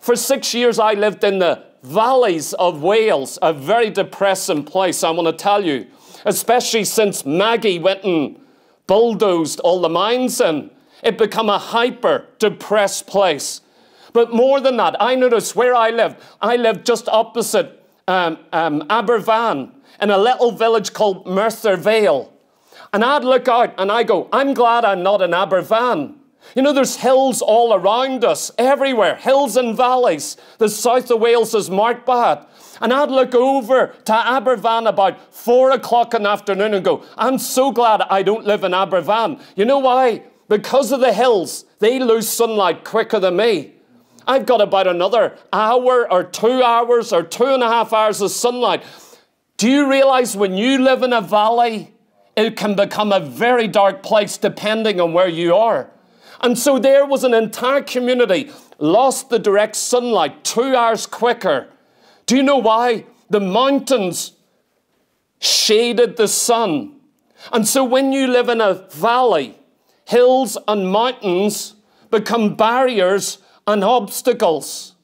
For six years, I lived in the valleys of Wales, a very depressing place, I want to tell you, especially since Maggie went and bulldozed all the mines in. It became a hyper-depressed place. But more than that, I noticed where I lived. I lived just opposite um, um, Aberfan, in a little village called Merthyr Vale. And I'd look out and I go, I'm glad I'm not in Aberfan. You know, there's hills all around us, everywhere, hills and valleys. The south of Wales is marked by it. And I'd look over to Aberfan about four o'clock in the afternoon and go, I'm so glad I don't live in Aberfan. You know why? Because of the hills, they lose sunlight quicker than me. I've got about another hour or two hours or two and a half hours of sunlight. Do you realize when you live in a valley, it can become a very dark place depending on where you are? And so there was an entire community lost the direct sunlight two hours quicker. Do you know why? The mountains shaded the sun. And so when you live in a valley, hills and mountains become barriers and obstacles.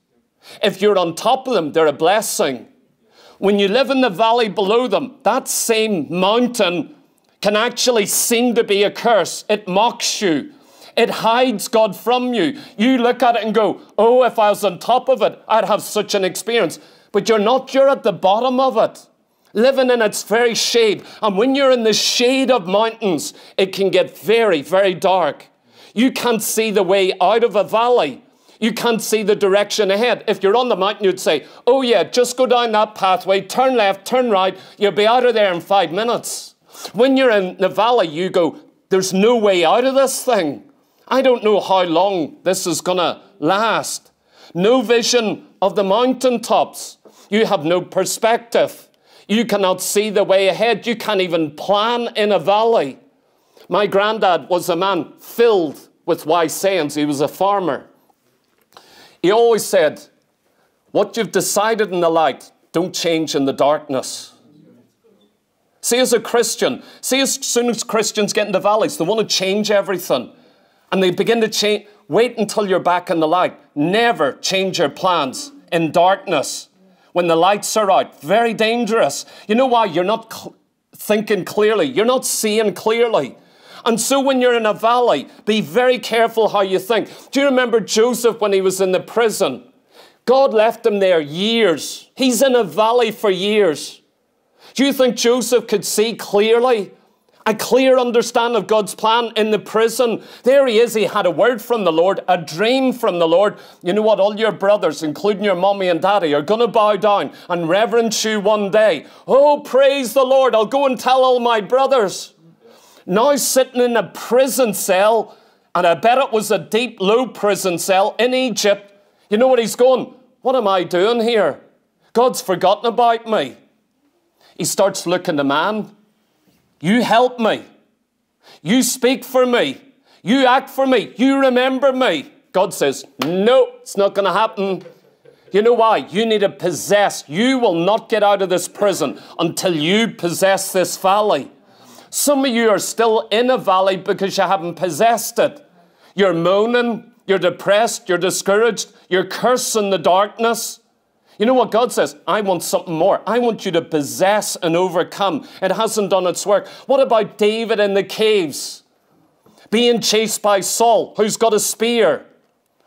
If you're on top of them, they're a blessing. When you live in the valley below them, that same mountain can actually seem to be a curse. It mocks you. It hides God from you. You look at it and go, oh, if I was on top of it, I'd have such an experience. But you're not. You're at the bottom of it, living in its very shade. And when you're in the shade of mountains, it can get very, very dark. You can't see the way out of a valley. You can't see the direction ahead. If you're on the mountain, you'd say, oh yeah, just go down that pathway, turn left, turn right. You'll be out of there in five minutes. When you're in the valley, you go, there's no way out of this thing. I don't know how long this is going to last. No vision of the mountaintops. You have no perspective. You cannot see the way ahead. You can't even plan in a valley. My granddad was a man filled with wise sayings. He was a farmer. He always said, what you've decided in the light, don't change in the darkness. See, as a Christian, see, as soon as Christians get in the valleys, they want to change everything. And they begin to change. Wait until you're back in the light. Never change your plans in darkness. When the lights are out, very dangerous. You know why? You're not cl- thinking clearly. You're not seeing clearly. And so when you're in a valley, be very careful how you think. Do you remember Joseph when he was in the prison? God left him there years. He's in a valley for years. Do you think Joseph could see clearly? A clear understanding of God's plan in the prison. There he is. He had a word from the Lord, a dream from the Lord. You know what? All your brothers, including your mommy and daddy, are going to bow down and reverence you one day. Oh, praise the Lord. I'll go and tell all my brothers. Now sitting in a prison cell, and I bet it was a deep, low prison cell in Egypt. You know what he's going? What am I doing here? God's forgotten about me. He starts looking to man. You help me. You speak for me. You act for me. You remember me. God says, no, it's not going to happen. You know why? You need to possess. You will not get out of this prison until you possess this valley. Some of you are still in a valley because you haven't possessed it. You're moaning. You're depressed. You're discouraged. You're cursing the darkness. You know what God says? I want something more. I want you to possess and overcome. It hasn't done its work. What about David in the caves? Being chased by Saul, who's got a spear.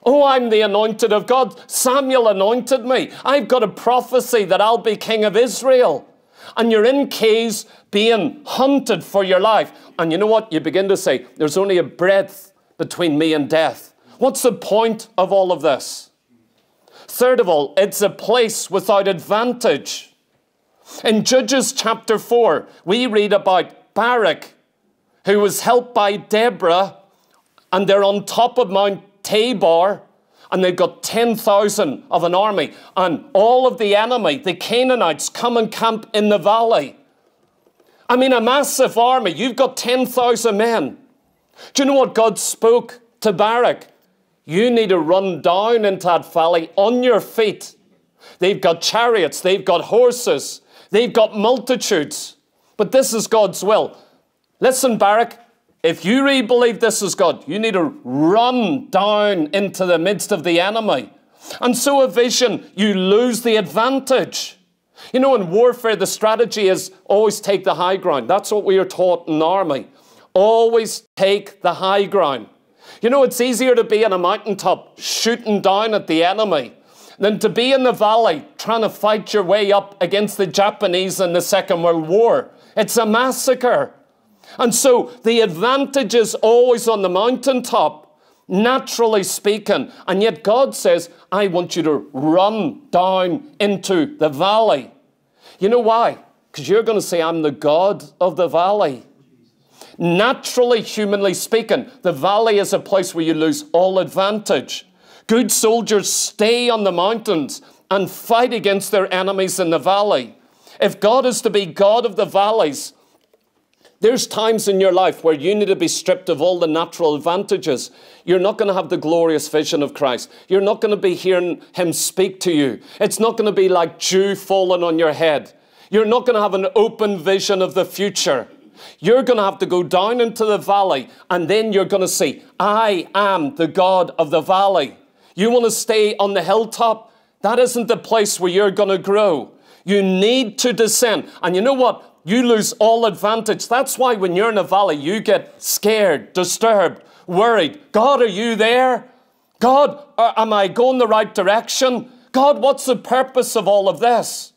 Oh, I'm the anointed of God. Samuel anointed me. I've got a prophecy that I'll be king of Israel. And you're in caves being hunted for your life. And you know what? You begin to say, there's only a breadth between me and death. What's the point of all of this? Third of all, it's a place without advantage. In Judges chapter four, we read about Barak, who was helped by Deborah, and they're on top of Mount Tabor, and they've got ten thousand of an army, and all of the enemy, the Canaanites, come and camp in the valley. I mean, a massive army. You've got ten thousand men. Do you know what God spoke to Barak? You need to run down into that valley on your feet. They've got chariots. They've got horses. They've got multitudes. But this is God's will. Listen, Barak, if you really believe this is God, you need to run down into the midst of the enemy. And so a vision, you lose the advantage. You know, in warfare, the strategy is always take the high ground. That's what we are taught in the army. Always take the high ground. You know, it's easier to be on a mountaintop shooting down at the enemy than to be in the valley trying to fight your way up against the Japanese in the Second World War. It's a massacre. And so the advantage is always on the mountaintop. naturally speaking. And yet God says, I want you to run down into the valley. You know why? Because you're going to say, I'm the God of the valley. Naturally, humanly speaking, the valley is a place where you lose all advantage. Good soldiers stay on the mountains and fight against their enemies in the valley. If God is to be God of the valleys, there's times in your life where you need to be stripped of all the natural advantages. You're not going to have the glorious vision of Christ. You're not going to be hearing him speak to you. It's not going to be like dew falling on your head. You're not going to have an open vision of the future. You're going to have to go down into the valley, and then you're going to say, I am the God of the valley. You want to stay on the hilltop? That isn't the place where you're going to grow. You need to descend. And you know what? You lose all advantage. That's why when you're in a valley, you get scared, disturbed, worried. God, are you there? God, am I going the right direction? God, what's the purpose of all of this?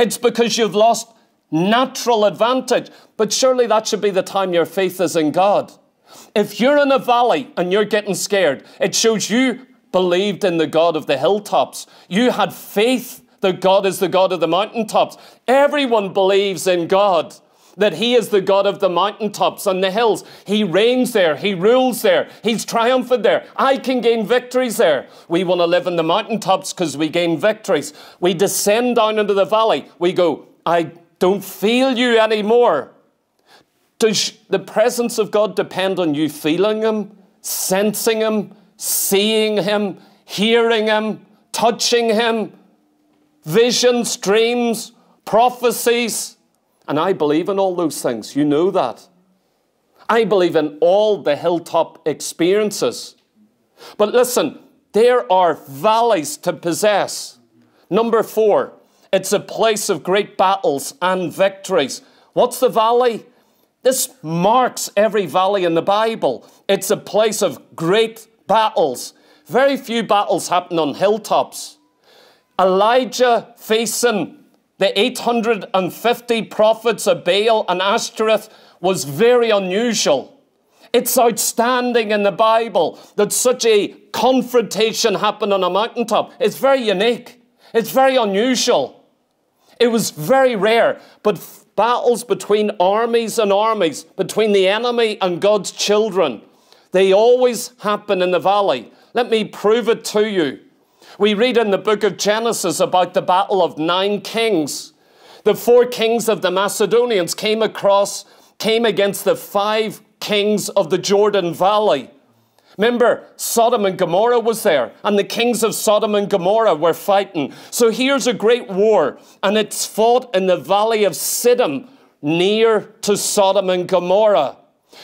It's because you've lost natural advantage. But surely that should be the time your faith is in God. If you're in a valley and you're getting scared, it shows you believed in the God of the hilltops. You had faith that God is the God of the mountaintops. Everyone believes in God, that he is the God of the mountaintops and the hills. He reigns there. He rules there. He's triumphant there. I can gain victories there. We want to live in the mountaintops because we gain victories. We descend down into the valley. We go, I don't feel you anymore. Does the presence of God depend on you feeling him, sensing him, seeing him, hearing him, touching him? Visions, dreams, prophecies. And I believe in all those things. You know that. I believe in all the hilltop experiences. But listen, there are valleys to possess. Number four, it's a place of great battles and victories. What's the valley? This marks every valley in the Bible. It's a place of great battles. Very few battles happen on hilltops. Elijah facing the eight hundred fifty prophets of Baal and Ashtoreth was very unusual. It's outstanding in the Bible that such a confrontation happened on a mountaintop. It's very unique. It's very unusual. It was very rare. But battles between armies and armies, between the enemy and God's children, they always happen in the valley. Let me prove it to you. We read in the book of Genesis about the battle of nine kings. The four kings of the Macedonians came across, came against the five kings of the Jordan Valley. Remember, Sodom and Gomorrah was there, and the kings of Sodom and Gomorrah were fighting. So here's a great war, and it's fought in the valley of Siddim, near to Sodom and Gomorrah.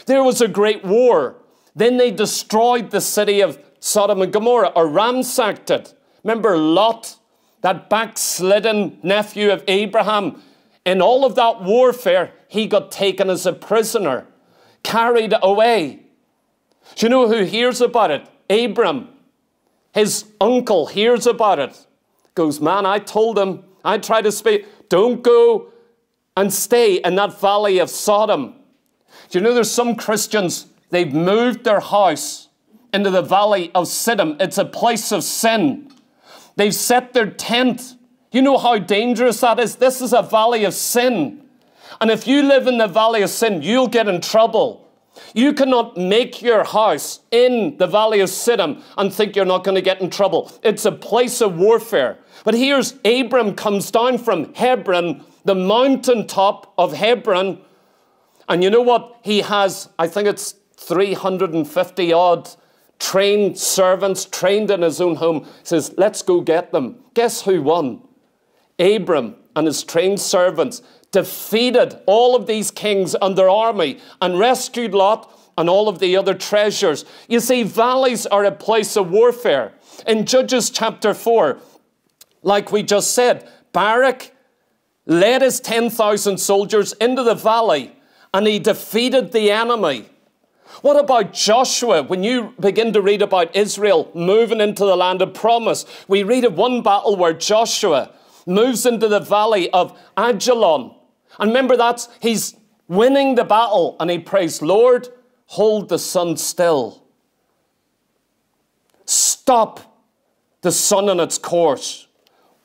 There was a great war. Then they destroyed the city of Sodom and Gomorrah, or ransacked it. Remember Lot, that backslidden nephew of Abraham? In all of that warfare, he got taken as a prisoner, carried away. Do you know who hears about it? Abram. His uncle hears about it. Goes, man, I told him. I tried to speak. Don't go and stay in that valley of Sodom. Do you know there's some Christians, they've moved their house into the valley of Siddim. It's a place of sin. They've set their tent. You know how dangerous that is? This is a valley of sin. And if you live in the valley of sin, you'll get in trouble. You cannot make your house in the valley of Siddim and think you're not going to get in trouble. It's a place of warfare. But here's Abram comes down from Hebron, the mountaintop of Hebron. And you know what? He has, I think it's three hundred fifty odd trained servants, trained in his own home, says, let's go get them. Guess who won? Abram and his trained servants defeated all of these kings and their army and rescued Lot and all of the other treasures. You see, valleys are a place of warfare. In Judges chapter four, like we just said, Barak led his ten thousand soldiers into the valley and he defeated the enemy. What about Joshua? When you begin to read about Israel moving into the land of promise, we read of one battle where Joshua moves into the valley of Ajalon. And remember, that's he's winning the battle, and he prays, Lord, hold the sun still. stop the sun in its course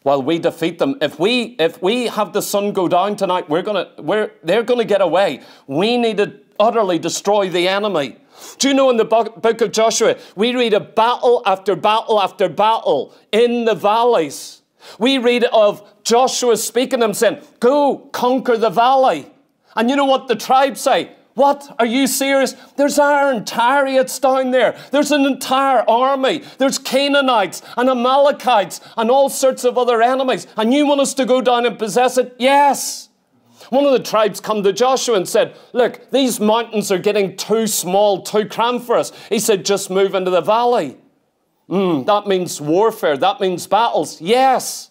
while we defeat them. If we, if we have the sun go down tonight, we're gonna, we're, they're going to get away. We need to utterly destroy the enemy. Do you know in the book of Joshua, we read of battle after battle after battle in the valleys. We read of Joshua speaking to them saying, go conquer the valley. And you know what the tribes say? What? Are you serious? There's iron chariots down there. There's an entire army. There's Canaanites and Amalekites and all sorts of other enemies. And you want us to go down and possess it? Yes. One of the tribes come to Joshua and said, look, these mountains are getting too small, too cramped for us. He said, just move into the valley. Mm, that means warfare. That means battles. Yes.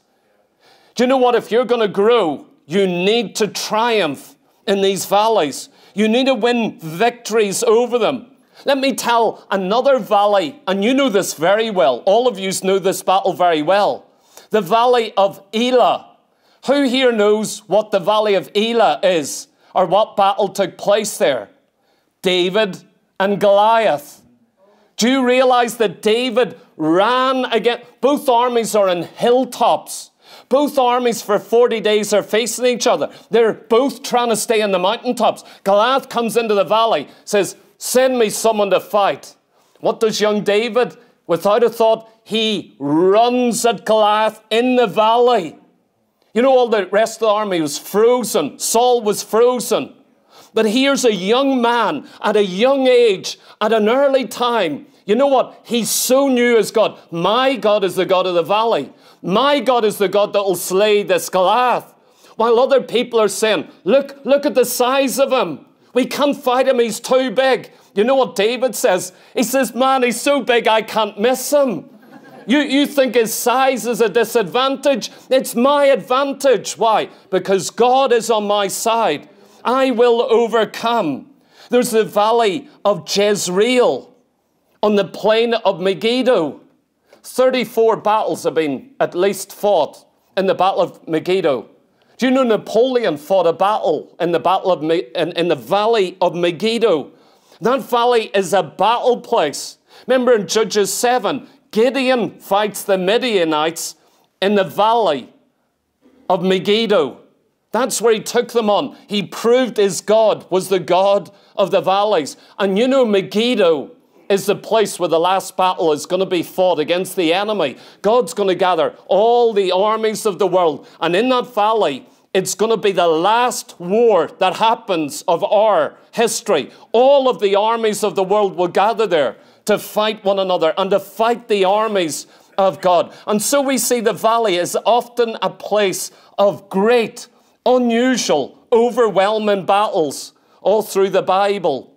Do you know what? If you're going to grow, you need to triumph in these valleys. You need to win victories over them. Let me tell another valley, and you know this very well. All of you know this battle very well. The Valley of Elah. Who here knows what the Valley of Elah is, or what battle took place there? David and Goliath. Do you realize that David ran against, both armies are in hilltops. Both armies for forty days are facing each other. They're both trying to stay in the mountaintops. Goliath comes into the valley, says, send me someone to fight. What does young David? Without a thought, he runs at Goliath in the valley. You know, all the rest of the army was frozen. Saul was frozen. But here's a young man at a young age, at an early time. You know what? He so knew his God. My God is the God of the valley. My God is the God that will slay this Goliath. While other people are saying, look, look at the size of him. We can't fight him. He's too big. You know what David says? He says, man, he's so big I can't miss him. You, you think his size is a disadvantage? It's my advantage. Why? Because God is on my side. I will overcome. There's the Valley of Jezreel on the plain of Megiddo. thirty-four battles have been at least fought in the Battle of Megiddo. Do you know Napoleon fought a battle in the, battle of Me in, in the Valley of Megiddo? That valley is a battle place. Remember in Judges seven, Gideon fights the Midianites in the Valley of Megiddo. That's where he took them on. He proved his God was the God of the valleys. And you know Megiddo is the place where the last battle is going to be fought against the enemy. God's going to gather all the armies of the world. And in that valley, it's going to be the last war that happens of our history. All of the armies of the world will gather there to fight one another and to fight the armies of God. And so we see the valley is often a place of great, unusual, overwhelming battles all through the Bible.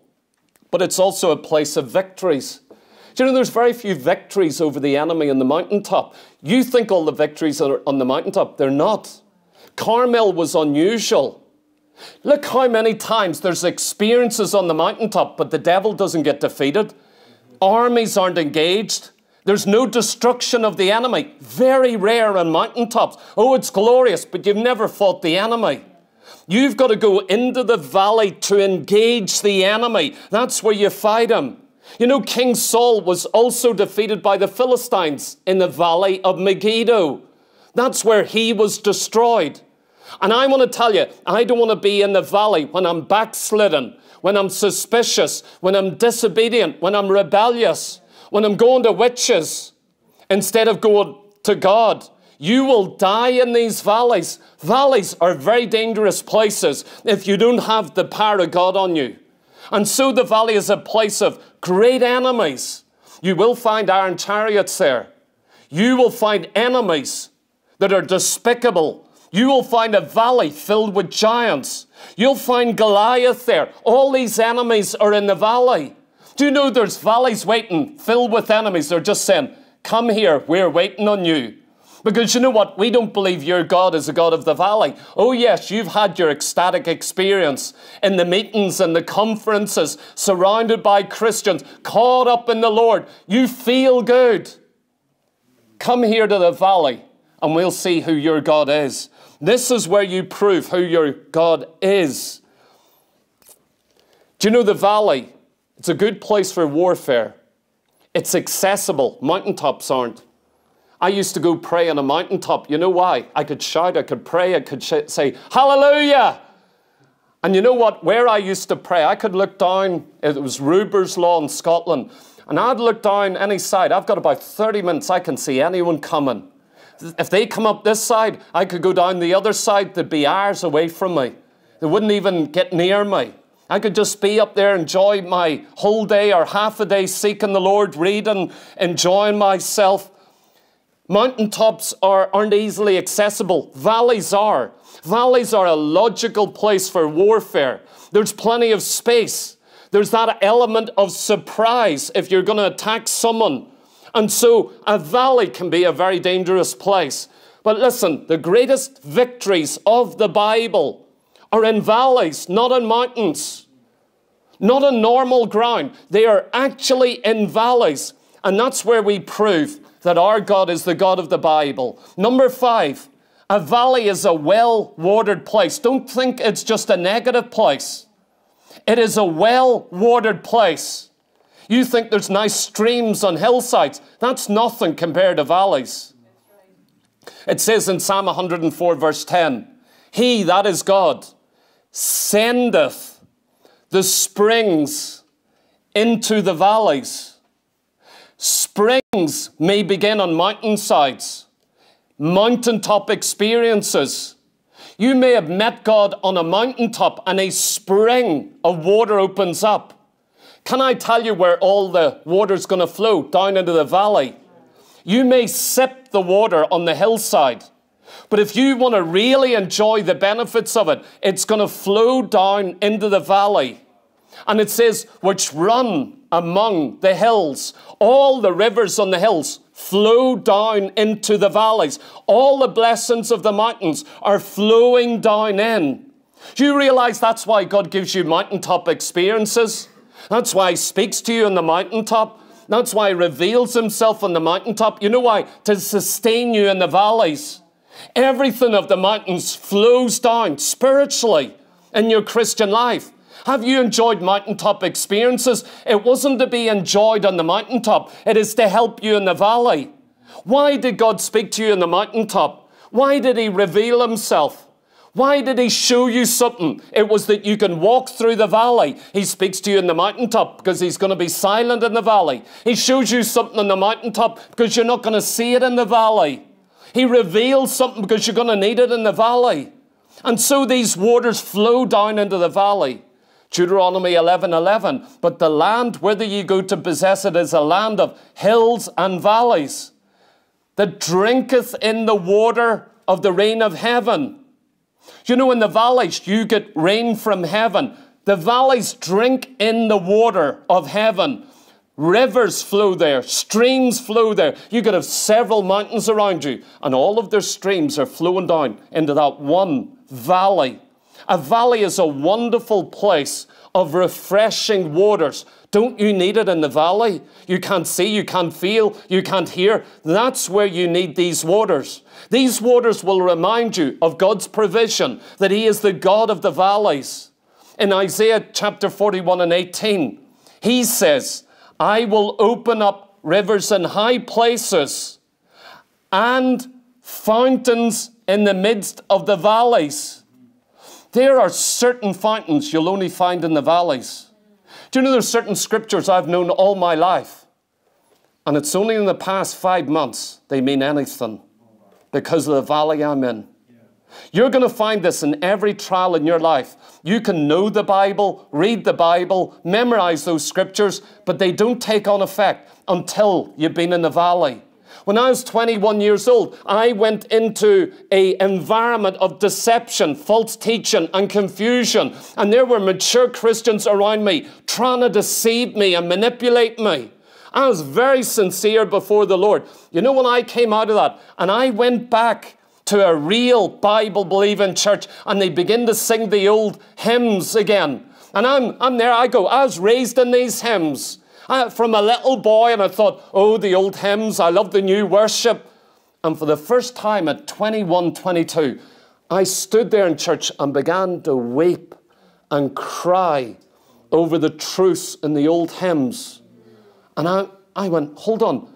But it's also a place of victories. Do you know there's very few victories over the enemy on the mountaintop? You think all the victories are on the mountaintop. They're not. Carmel was unusual. Look how many times there's experiences on the mountaintop, but the devil doesn't get defeated. Armies aren't engaged. There's no destruction of the enemy. Very rare on mountaintops. Oh, it's glorious, but you've never fought the enemy. You've got to go into the valley to engage the enemy. That's where you fight him. You know, King Saul was also defeated by the Philistines in the Valley of Megiddo. That's where he was destroyed. And I want to tell you, I don't want to be in the valley when I'm backslidden, when I'm suspicious, when I'm disobedient, when I'm rebellious, when I'm going to witches instead of going to God. You will die in these valleys. Valleys are very dangerous places if you don't have the power of God on you. And so the valley is a place of great enemies. You will find iron chariots there. You will find enemies that are despicable. You will find a valley filled with giants. You'll find Goliath there. All these enemies are in the valley. Do you know there's valleys waiting, filled with enemies? They're just saying, come here, we're waiting on you. Because you know what? We don't believe your God is a God of the valley. Oh yes, you've had your ecstatic experience in the meetings and the conferences, surrounded by Christians, caught up in the Lord. You feel good. Come here to the valley and we'll see who your God is. This is where you prove who your God is. Do you know the valley? It's a good place for warfare. It's accessible. Mountaintops aren't. I used to go pray on a mountaintop. You know why? I could shout, I could pray, I could sh- say, hallelujah. And you know what? Where I used to pray, I could look down. It was Ruber's Law in Scotland. And I'd look down any side. I've got about thirty minutes. I can see anyone coming. If they come up this side, I could go down the other side. They'd be hours away from me. They wouldn't even get near me. I could just be up there, enjoy my whole day or half a day seeking the Lord, reading, enjoying myself. Mountaintops are, aren't easily accessible. Valleys are. Valleys are a logical place for warfare. There's plenty of space. There's that element of surprise if you're going to attack someone. And so a valley can be a very dangerous place. But listen, the greatest victories of the Bible are in valleys, not in mountains, not on normal ground. They are actually in valleys. And that's where we prove that our God is the God of the Bible. Number five, a valley is a well-watered place. Don't think it's just a negative place. It is a well-watered place. You think there's nice streams on hillsides. That's nothing compared to valleys. It says in Psalm one hundred four, verse ten, He, that is God, sendeth the springs into the valleys. Springs may begin on mountainsides, mountaintop experiences. You may have met God on a mountaintop and a spring of water opens up. Can I tell you where all the water's going to flow? Down into the valley. You may sip the water on the hillside. But if you want to really enjoy the benefits of it, it's going to flow down into the valley. And it says, which run among the hills. All the rivers on the hills flow down into the valleys. All the blessings of the mountains are flowing down in. Do you realize that's why God gives you mountaintop experiences? That's why He speaks to you on the mountaintop. That's why He reveals Himself on the mountaintop. You know why? To sustain you in the valleys. Everything of the mountains flows down spiritually in your Christian life. Have you enjoyed mountaintop experiences? It wasn't to be enjoyed on the mountaintop. It is to help you in the valley. Why did God speak to you on the mountaintop? Why did He reveal Himself? Why did He show you something? It was that you can walk through the valley. He speaks to you in the mountaintop because He's going to be silent in the valley. He shows you something on the mountaintop because you're not going to see it in the valley. He reveals something because you're going to need it in the valley. And so these waters flow down into the valley. Deuteronomy eleven eleven, but the land whither ye go to possess it is a land of hills and valleys that drinketh in the water of the rain of heaven. You know, in the valleys, you get rain from heaven. The valleys drink in the water of heaven. Rivers flow there, streams flow there. You could have several mountains around you, and all of their streams are flowing down into that one valley. A valley is a wonderful place of refreshing waters. Don't you need it in the valley? You can't see, you can't feel, you can't hear. That's where you need these waters. These waters will remind you of God's provision, that He is the God of the valleys. In Isaiah chapter forty-one and eighteen, He says, I will open up rivers in high places and fountains in the midst of the valleys. There are certain fountains you'll only find in the valleys. Do you know there's certain scriptures I've known all my life? And it's only in the past five months they mean anything because of the valley I'm in. You're going to find this in every trial in your life. You can know the Bible, read the Bible, memorize those scriptures, but they don't take on effect until you've been in the valley. When I was twenty-one years old, I went into an environment of deception, false teaching, and confusion. And there were mature Christians around me trying to deceive me and manipulate me. I was very sincere before the Lord. You know, when I came out of that and I went back to a real Bible-believing church, and they begin to sing the old hymns again. And I'm, I'm there, I go, I was raised in these hymns I, from a little boy, and I thought, oh, the old hymns, I love the new worship. And for the first time at twenty-one, twenty-two, I stood there in church and began to weep and cry over the truths in the old hymns. And I, I went, hold on,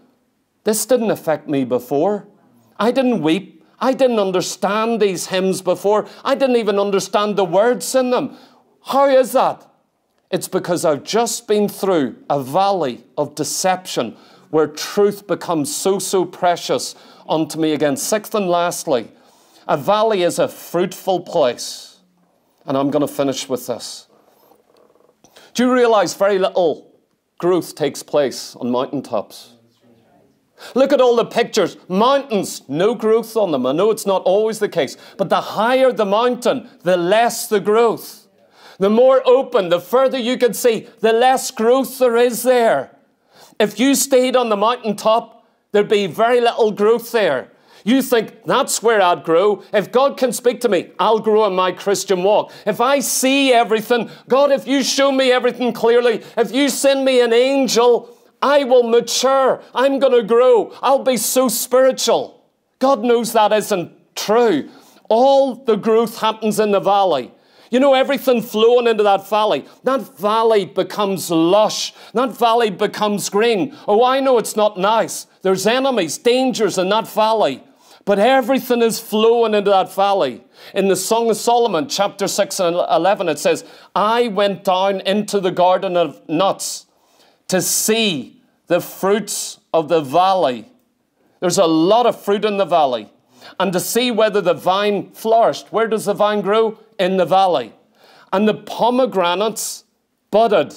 this didn't affect me before. I didn't weep. I didn't understand these hymns before. I didn't even understand the words in them. How is that? It's because I've just been through a valley of deception where truth becomes so, so precious unto me again. Sixth and lastly, a valley is a fruitful place. And I'm going to finish with this. Do you realize very little growth takes place on mountaintops? Look at all the pictures. Mountains, no growth on them. I know it's not always the case, but the higher the mountain, the less the growth. The more open, the further you can see, the less growth there is there. If you stayed on the mountaintop, there'd be very little growth there. You think, that's where I'd grow. If God can speak to me, I'll grow in my Christian walk. If I see everything, God, if you show me everything clearly, if you send me an angel, I will mature. I'm going to grow. I'll be so spiritual. God knows that isn't true. All the growth happens in the valley. You know, everything flowing into that valley. That valley becomes lush. That valley becomes green. Oh, I know it's not nice. There's enemies, dangers in that valley. But everything is flowing into that valley. In the Song of Solomon, chapter six and eleven, it says, I went down into the garden of nuts to see the fruits of the valley. There's a lot of fruit in the valley. And to see whether the vine flourished. Where does the vine grow? In the valley. And the pomegranates budded.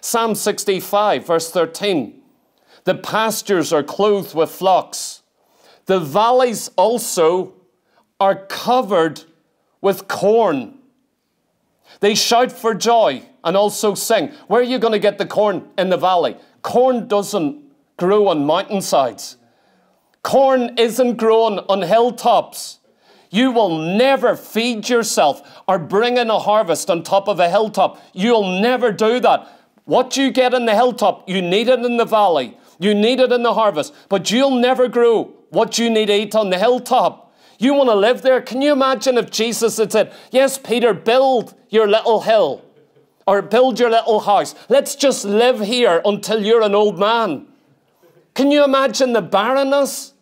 Psalm sixty-five, verse thirteen. The pastures are clothed with flocks. The valleys also are covered with corn. They shout for joy and also sing. Where are you going to get the corn? In the valley. Corn doesn't grow on mountainsides. Corn isn't grown on hilltops. You will never feed yourself or bring in a harvest on top of a hilltop. You'll never do that. What you get in the hilltop, you need it in the valley. You need it in the harvest, but you'll never grow what you need to eat on the hilltop. You want to live there? Can you imagine if Jesus had said, yes, Peter, build your little hill or build your little house. Let's just live here until you're an old man. Can you imagine the barrenness?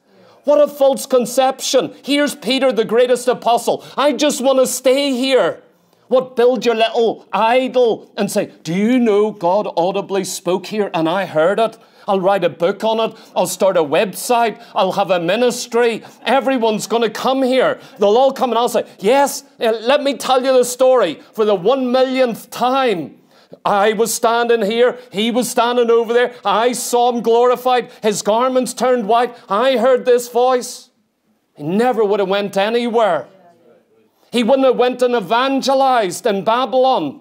What a false conception. Here's Peter, the greatest apostle. I just want to stay here. What, build your little idol and say, do you know God audibly spoke here and I heard it? I'll write a book on it. I'll start a website. I'll have a ministry. Everyone's going to come here. They'll all come and I'll say, yes, let me tell you the story for the one millionth time. I was standing here. He was standing over there. I saw him glorified. His garments turned white. I heard this voice. He never would have went anywhere. He wouldn't have went and evangelized in Babylon.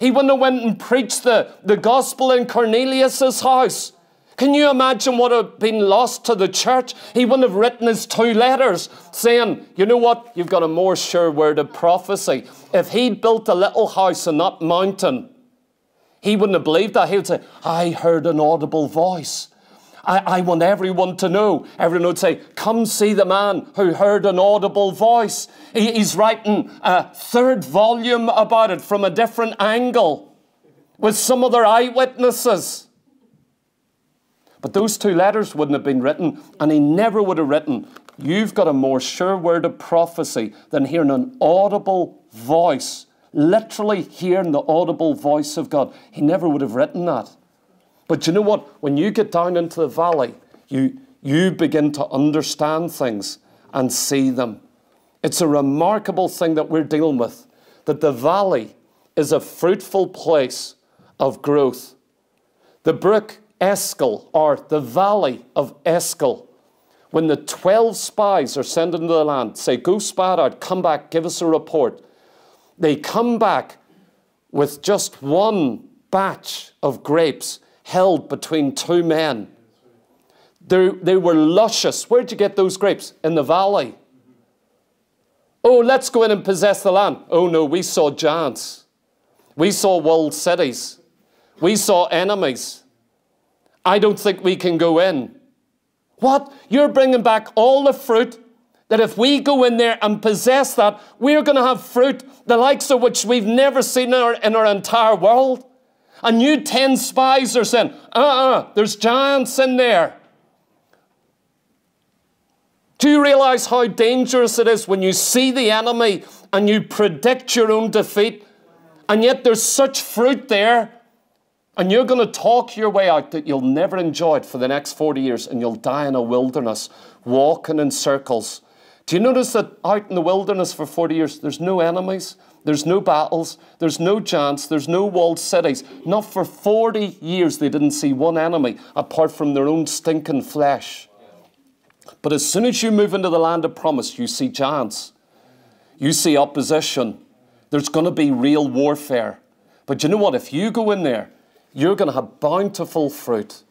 He wouldn't have went and preached the, the gospel in Cornelius' house. Can you imagine what had been lost to the church? He wouldn't have written his two letters saying, you know what, you've got a more sure word of prophecy. If he built a little house on that mountain, he wouldn't have believed that. He would say, I heard an audible voice. I, I want everyone to know. Everyone would say, come see the man who heard an audible voice. He, he's writing a third volume about it from a different angle with some other eyewitnesses. But those two letters wouldn't have been written, and he never would have written, you've got a more sure word of prophecy than hearing an audible voice, literally hearing the audible voice of God. He never would have written that. But you know what? When you get down into the valley, you, you begin to understand things and see them. It's a remarkable thing that we're dealing with, that the valley is a fruitful place of growth. The brook Eshcol, or the valley of Eshcol, when the twelve spies are sent into the land, say, go spy it out, come back, give us a report. They come back with just one batch of grapes held between two men. They, they were luscious. Where'd you get those grapes? In the valley. Oh, let's go in and possess the land. Oh no, we saw giants. We saw walled cities. We saw enemies. I don't think we can go in. What? You're bringing back all the fruit that if we go in there and possess that, we're going to have fruit the likes of which we've never seen in our, in our entire world. A new ten spies are sent. Uh-uh, there's giants in there. Do you realize how dangerous it is when you see the enemy and you predict your own defeat? And yet there's such fruit there. And you're going to talk your way out that you'll never enjoy it for the next forty years. And you'll die in a wilderness, walking in circles. Do you notice that out in the wilderness for forty years, there's no enemies, there's no battles, there's no giants, there's no walled cities. Not for forty years they didn't see one enemy apart from their own stinking flesh. But as soon as you move into the land of promise, you see giants. You see opposition. There's going to be real warfare. But you know what? If you go in there, you're going to have bountiful fruit.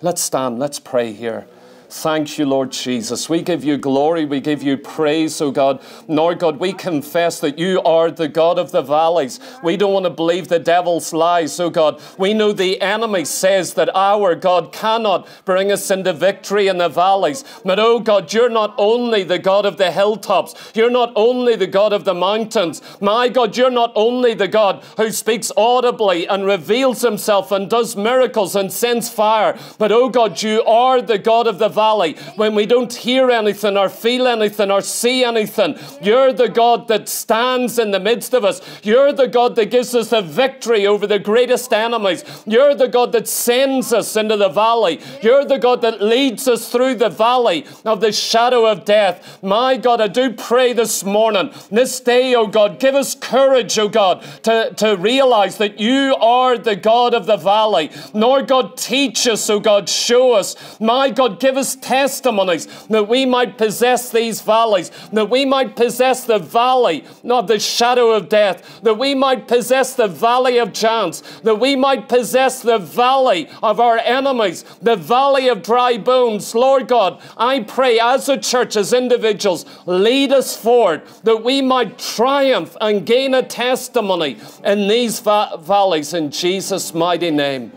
Let's stand. Let's pray here. Thank you, Lord Jesus. We give you glory. We give you praise, oh God. Lord God, we confess that you are the God of the valleys. We don't want to believe the devil's lies, oh God. We know the enemy says that our God cannot bring us into victory in the valleys. But, oh God, you're not only the God of the hilltops. You're not only the God of the mountains. My God, you're not only the God who speaks audibly and reveals himself and does miracles and sends fire. But, oh God, you are the God of the valleys. When we don't hear anything or feel anything or see anything, you're the God that stands in the midst of us. You're the God that gives us the victory over the greatest enemies. You're the God that sends us into the valley. You're the God that leads us through the valley of the shadow of death. My God, I do pray this morning, this day, oh God, give us courage, oh God, to, to realize that you are the God of the valley. Lord God, teach us, oh God, show us. My God, give us testimonies that we might possess these valleys, that we might possess the valley, not the shadow of death, that we might possess the valley of giants, that we might possess the valley of our enemies, the valley of dry bones. Lord God, I pray as a church, as individuals, lead us forward, that we might triumph and gain a testimony in these va- valleys in Jesus' mighty name.